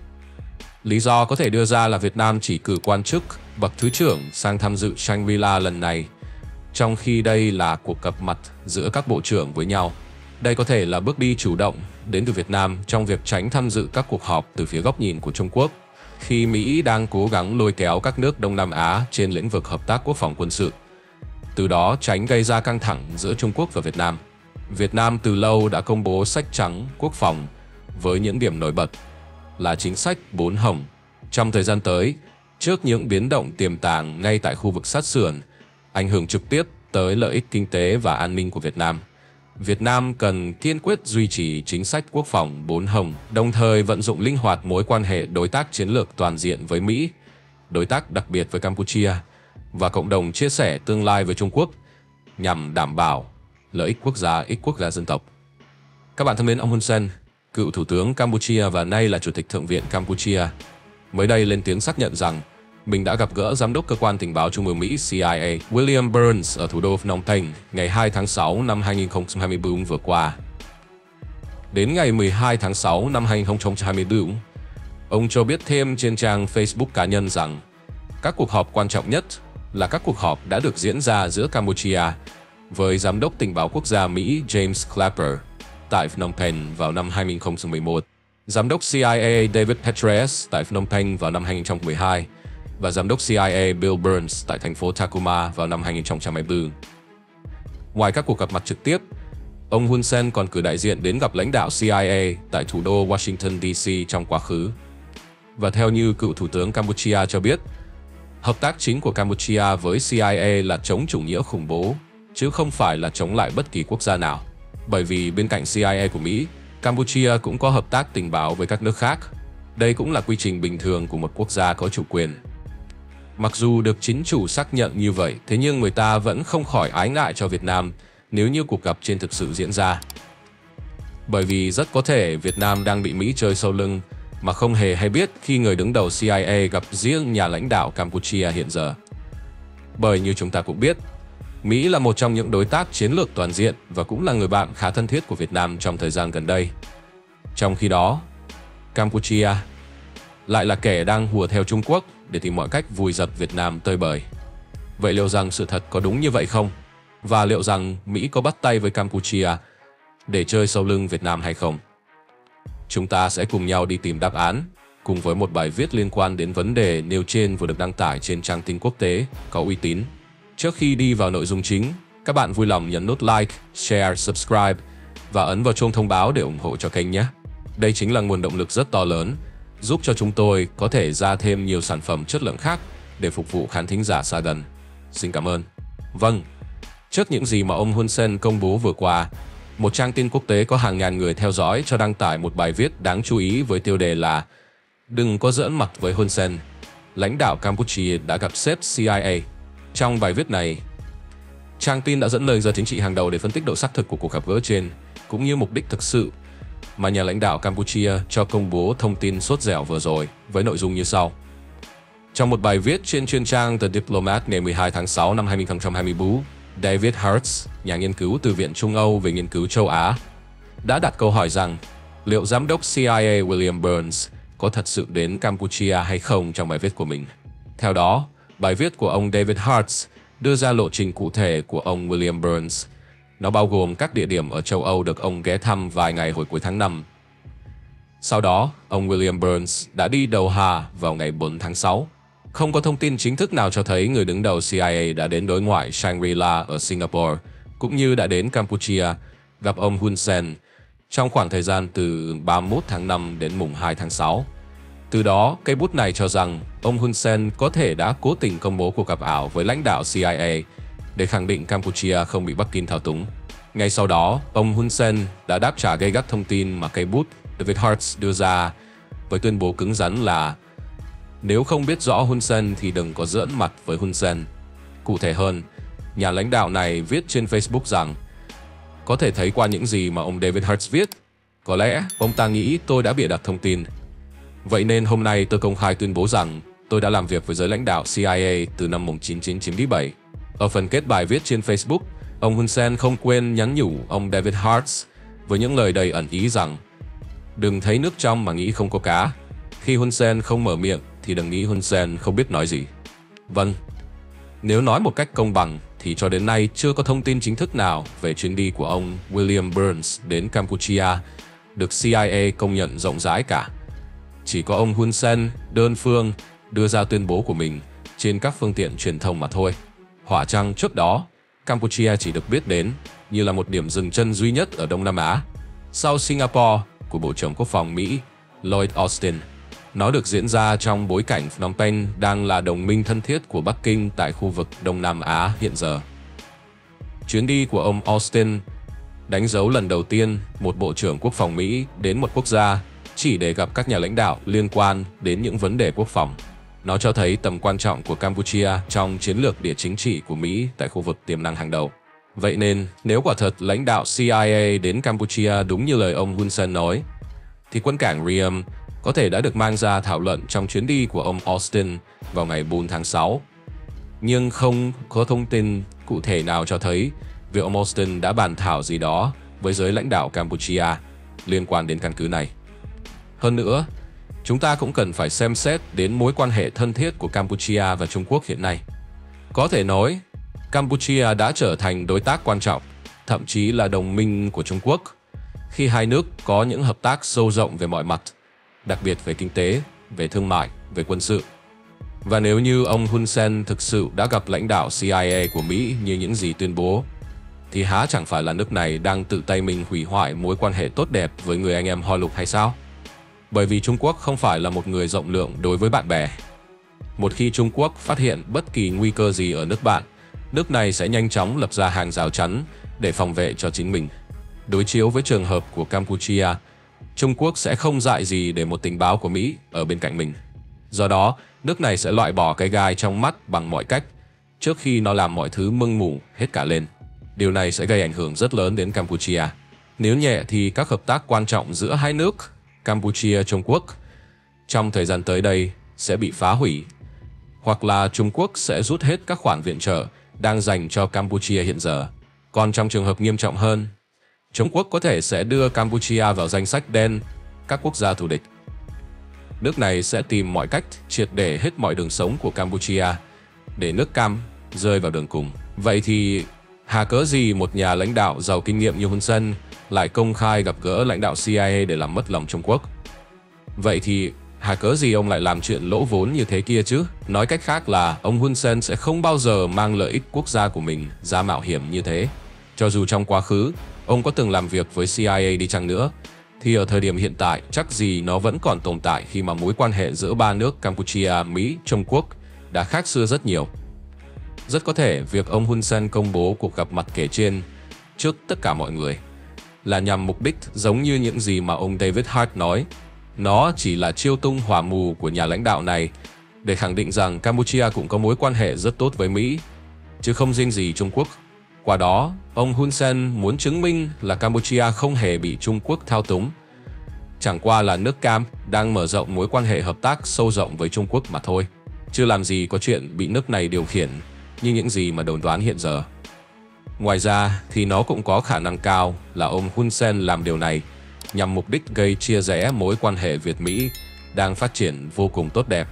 Lý do có thể đưa ra là Việt Nam chỉ cử quan chức bậc thứ trưởng sang tham dự Shangri-La lần này, trong khi đây là cuộc gặp mặt giữa các bộ trưởng với nhau. Đây có thể là bước đi chủ động đến từ Việt Nam trong việc tránh tham dự các cuộc họp từ phía góc nhìn của Trung Quốc, khi Mỹ đang cố gắng lôi kéo các nước Đông Nam Á trên lĩnh vực hợp tác quốc phòng quân sự, từ đó tránh gây ra căng thẳng giữa Trung Quốc và Việt Nam. Việt Nam từ lâu đã công bố sách trắng quốc phòng với những điểm nổi bật là chính sách 4 hồng. Trong thời gian tới, trước những biến động tiềm tàng ngay tại khu vực sát sườn, ảnh hưởng trực tiếp tới lợi ích kinh tế và an ninh của Việt Nam, Việt Nam cần kiên quyết duy trì chính sách quốc phòng 4 hồng, đồng thời vận dụng linh hoạt mối quan hệ đối tác chiến lược toàn diện với Mỹ, đối tác đặc biệt với Campuchia và cộng đồng chia sẻ tương lai với Trung Quốc nhằm đảm bảo lợi ích quốc gia, ích quốc gia dân tộc. Các bạn thân mến, ông Hun Sen, cựu Thủ tướng Campuchia và nay là Chủ tịch Thượng viện Campuchia, mới đây lên tiếng xác nhận rằng mình đã gặp gỡ Giám đốc Cơ quan Tình báo Trung ương Mỹ CIA William Burns ở thủ đô Phnom Penh ngày 2 tháng 6 năm 2024 vừa qua. Đến ngày 12 tháng 6 năm 2024, ông cho biết thêm trên trang Facebook cá nhân rằng các cuộc họp quan trọng nhất là các cuộc họp đã được diễn ra giữa Campuchia với Giám đốc Tình báo Quốc gia Mỹ James Clapper tại Phnom Penh vào năm 2011, Giám đốc CIA David Petraeus tại Phnom Penh vào năm 2012 và Giám đốc CIA Bill Burns tại thành phố Takuma vào năm 2024. Ngoài các cuộc gặp mặt trực tiếp, ông Hun Sen còn cử đại diện đến gặp lãnh đạo CIA tại thủ đô Washington DC trong quá khứ. Và theo như cựu Thủ tướng Campuchia cho biết, hợp tác chính của Campuchia với CIA là chống chủ nghĩa khủng bố, chứ không phải là chống lại bất kỳ quốc gia nào. Bởi vì bên cạnh CIA của Mỹ, Campuchia cũng có hợp tác tình báo với các nước khác. Đây cũng là quy trình bình thường của một quốc gia có chủ quyền. Mặc dù được chính chủ xác nhận như vậy, thế nhưng người ta vẫn không khỏi ái ngại cho Việt Nam nếu như cuộc gặp trên thực sự diễn ra. Bởi vì rất có thể Việt Nam đang bị Mỹ chơi sau lưng mà không hề hay biết khi người đứng đầu CIA gặp riêng nhà lãnh đạo Campuchia hiện giờ. Bởi như chúng ta cũng biết, Mỹ là một trong những đối tác chiến lược toàn diện và cũng là người bạn khá thân thiết của Việt Nam trong thời gian gần đây. Trong khi đó, Campuchia lại là kẻ đang hùa theo Trung Quốc để tìm mọi cách vùi dập Việt Nam tơi bời. Vậy liệu rằng sự thật có đúng như vậy không? Và liệu rằng Mỹ có bắt tay với Campuchia để chơi sau lưng Việt Nam hay không? Chúng ta sẽ cùng nhau đi tìm đáp án cùng với một bài viết liên quan đến vấn đề nêu trên vừa được đăng tải trên trang tin quốc tế có uy tín. Trước khi đi vào nội dung chính, các bạn vui lòng nhấn nút like, share, subscribe và ấn vào chuông thông báo để ủng hộ cho kênh nhé. Đây chính là nguồn động lực rất to lớn, giúp cho chúng tôi có thể ra thêm nhiều sản phẩm chất lượng khác để phục vụ khán thính giả xa gần. Xin cảm ơn. Vâng, trước những gì mà ông Hun Sen công bố vừa qua, một trang tin quốc tế có hàng ngàn người theo dõi cho đăng tải một bài viết đáng chú ý với tiêu đề là "Đừng có giỡn mặt với Hun Sen, lãnh đạo Campuchia đã gặp sếp CIA". Trong bài viết này, Trang tin đã dẫn lời giới chính trị hàng đầu để phân tích độ xác thực của cuộc gặp gỡ trên, cũng như mục đích thực sự mà nhà lãnh đạo Campuchia cho công bố thông tin sốt dẻo vừa rồi với nội dung như sau. Trong một bài viết trên chuyên trang The Diplomat ngày 12 tháng 6 năm 2024, David Hartz, nhà nghiên cứu từ Viện Trung Âu về nghiên cứu châu Á, đã đặt câu hỏi rằng liệu giám đốc CIA William Burns có thật sự đến Campuchia hay không trong bài viết của mình. Theo đó, bài viết của ông David Hartz đưa ra lộ trình cụ thể của ông William Burns. Nó bao gồm các địa điểm ở châu Âu được ông ghé thăm vài ngày hồi cuối tháng 5. Sau đó, ông William Burns đã đi Đầu Hà vào ngày 4 tháng 6. Không có thông tin chính thức nào cho thấy người đứng đầu CIA đã đến đối ngoại Shangri-La ở Singapore, cũng như đã đến Campuchia gặp ông Hun Sen trong khoảng thời gian từ 31 tháng 5 đến mùng 2 tháng 6. Từ đó, cây bút này cho rằng ông Hun Sen có thể đã cố tình công bố cuộc gặp ảo với lãnh đạo CIA để khẳng định Campuchia không bị Bắc Kinh thao túng. Ngay sau đó, ông Hun Sen đã đáp trả gay gắt thông tin mà cây bút David Hartz đưa ra với tuyên bố cứng rắn là nếu không biết rõ Hun Sen thì đừng có giỡn mặt với Hun Sen. Cụ thể hơn, nhà lãnh đạo này viết trên Facebook rằng có thể thấy qua những gì mà ông David Hartz viết, có lẽ ông ta nghĩ tôi đã bịa đặt thông tin. Vậy nên hôm nay tôi công khai tuyên bố rằng tôi đã làm việc với giới lãnh đạo CIA từ năm 1997. Ở phần kết bài viết trên Facebook, ông Hun Sen không quên nhắn nhủ ông David Hartz với những lời đầy ẩn ý rằng đừng thấy nước trong mà nghĩ không có cá. Khi Hun Sen không mở miệng thì đừng nghĩ Hun Sen không biết nói gì. Vâng, nếu nói một cách công bằng thì cho đến nay chưa có thông tin chính thức nào về chuyến đi của ông William Burns đến Campuchia được CIA công nhận rộng rãi cả. Chỉ có ông Hun Sen đơn phương đưa ra tuyên bố của mình trên các phương tiện truyền thông mà thôi. Hỏa chăng trước đó, Campuchia chỉ được biết đến như là một điểm dừng chân duy nhất ở Đông Nam Á, sau Singapore của Bộ trưởng Quốc phòng Mỹ Lloyd Austin. Nó được diễn ra trong bối cảnh Phnom Penh đang là đồng minh thân thiết của Bắc Kinh tại khu vực Đông Nam Á hiện giờ. Chuyến đi của ông Austin đánh dấu lần đầu tiên một Bộ trưởng Quốc phòng Mỹ đến một quốc gia chỉ để gặp các nhà lãnh đạo liên quan đến những vấn đề quốc phòng. Nó cho thấy tầm quan trọng của Campuchia trong chiến lược địa chính trị của Mỹ tại khu vực tiềm năng hàng đầu. Vậy nên, nếu quả thật lãnh đạo CIA đến Campuchia đúng như lời ông Hun Sen nói, thì quân cảng Riem có thể đã được mang ra thảo luận trong chuyến đi của ông Austin vào ngày 4 tháng 6. Nhưng không có thông tin cụ thể nào cho thấy việc ông Austin đã bàn thảo gì đó với giới lãnh đạo Campuchia liên quan đến căn cứ này. Hơn nữa, chúng ta cũng cần phải xem xét đến mối quan hệ thân thiết của Campuchia và Trung Quốc hiện nay. Có thể nói, Campuchia đã trở thành đối tác quan trọng, thậm chí là đồng minh của Trung Quốc, khi hai nước có những hợp tác sâu rộng về mọi mặt, đặc biệt về kinh tế, về thương mại, về quân sự. Và nếu như ông Hun Sen thực sự đã gặp lãnh đạo CIA của Mỹ như những gì tuyên bố, thì há chẳng phải là nước này đang tự tay mình hủy hoại mối quan hệ tốt đẹp với người anh em Hoa Lục hay sao? Bởi vì Trung Quốc không phải là một người rộng lượng đối với bạn bè. Một khi Trung Quốc phát hiện bất kỳ nguy cơ gì ở nước bạn, nước này sẽ nhanh chóng lập ra hàng rào chắn để phòng vệ cho chính mình. Đối chiếu với trường hợp của Campuchia, Trung Quốc sẽ không dại gì để một tình báo của Mỹ ở bên cạnh mình. Do đó, nước này sẽ loại bỏ cái gai trong mắt bằng mọi cách trước khi nó làm mọi thứ mưng mủ hết cả lên. Điều này sẽ gây ảnh hưởng rất lớn đến Campuchia. Nếu nhẹ thì các hợp tác quan trọng giữa hai nước Campuchia-Trung Quốc trong thời gian tới đây sẽ bị phá hủy, hoặc là Trung Quốc sẽ rút hết các khoản viện trợ đang dành cho Campuchia hiện giờ. Còn trong trường hợp nghiêm trọng hơn, Trung Quốc có thể sẽ đưa Campuchia vào danh sách đen các quốc gia thù địch. Nước này sẽ tìm mọi cách triệt để hết mọi đường sống của Campuchia để nước Cam rơi vào đường cùng. Vậy thì hà cớ gì một nhà lãnh đạo giàu kinh nghiệm như Hun Sen lại công khai gặp gỡ lãnh đạo CIA để làm mất lòng Trung Quốc? Vậy thì hà cớ gì ông lại làm chuyện lỗ vốn như thế kia chứ? Nói cách khác là ông Hun Sen sẽ không bao giờ mang lợi ích quốc gia của mình ra mạo hiểm như thế. Cho dù trong quá khứ ông có từng làm việc với CIA đi chăng nữa, thì ở thời điểm hiện tại chắc gì nó vẫn còn tồn tại khi mà mối quan hệ giữa ba nước Campuchia, Mỹ, Trung Quốc đã khác xưa rất nhiều. Rất có thể việc ông Hun Sen công bố cuộc gặp mặt kể trên trước tất cả mọi người là nhằm mục đích giống như những gì mà ông David Hartz nói. Nó chỉ là chiêu tung hỏa mù của nhà lãnh đạo này để khẳng định rằng Campuchia cũng có mối quan hệ rất tốt với Mỹ, chứ không riêng gì Trung Quốc. Qua đó, ông Hun Sen muốn chứng minh là Campuchia không hề bị Trung Quốc thao túng. Chẳng qua là nước Cam đang mở rộng mối quan hệ hợp tác sâu rộng với Trung Quốc mà thôi. Chứ làm gì có chuyện bị nước này điều khiển như những gì mà đồn đoán hiện giờ. Ngoài ra thì nó cũng có khả năng cao là ông Hun Sen làm điều này nhằm mục đích gây chia rẽ mối quan hệ Việt-Mỹ đang phát triển vô cùng tốt đẹp.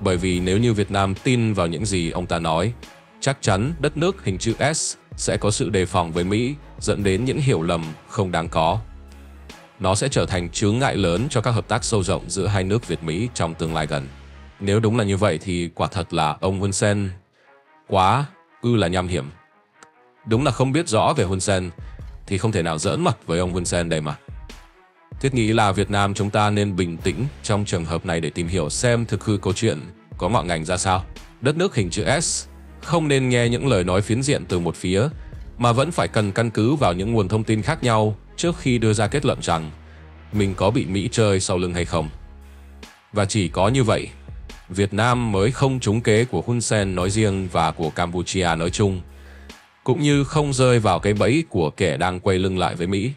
Bởi vì nếu như Việt Nam tin vào những gì ông ta nói, chắc chắn đất nước hình chữ S sẽ có sự đề phòng với Mỹ, dẫn đến những hiểu lầm không đáng có. Nó sẽ trở thành chướng ngại lớn cho các hợp tác sâu rộng giữa hai nước Việt-Mỹ trong tương lai gần. Nếu đúng là như vậy thì quả thật là ông Hun Sen quá là nham hiểm. Đúng là không biết rõ về Hun Sen thì không thể nào giỡn mặt với ông Hun Sen đây mà. Thiết nghĩ là Việt Nam chúng ta nên bình tĩnh trong trường hợp này để tìm hiểu xem thực hư câu chuyện có ngọn ngành ra sao. Đất nước hình chữ S không nên nghe những lời nói phiến diện từ một phía, mà vẫn phải cần căn cứ vào những nguồn thông tin khác nhau trước khi đưa ra kết luận rằng mình có bị Mỹ chơi sau lưng hay không. Và chỉ có như vậy, Việt Nam mới không trúng kế của Hun Sen nói riêng và của Campuchia nói chung, cũng như không rơi vào cái bẫy của kẻ đang quay lưng lại với Mỹ.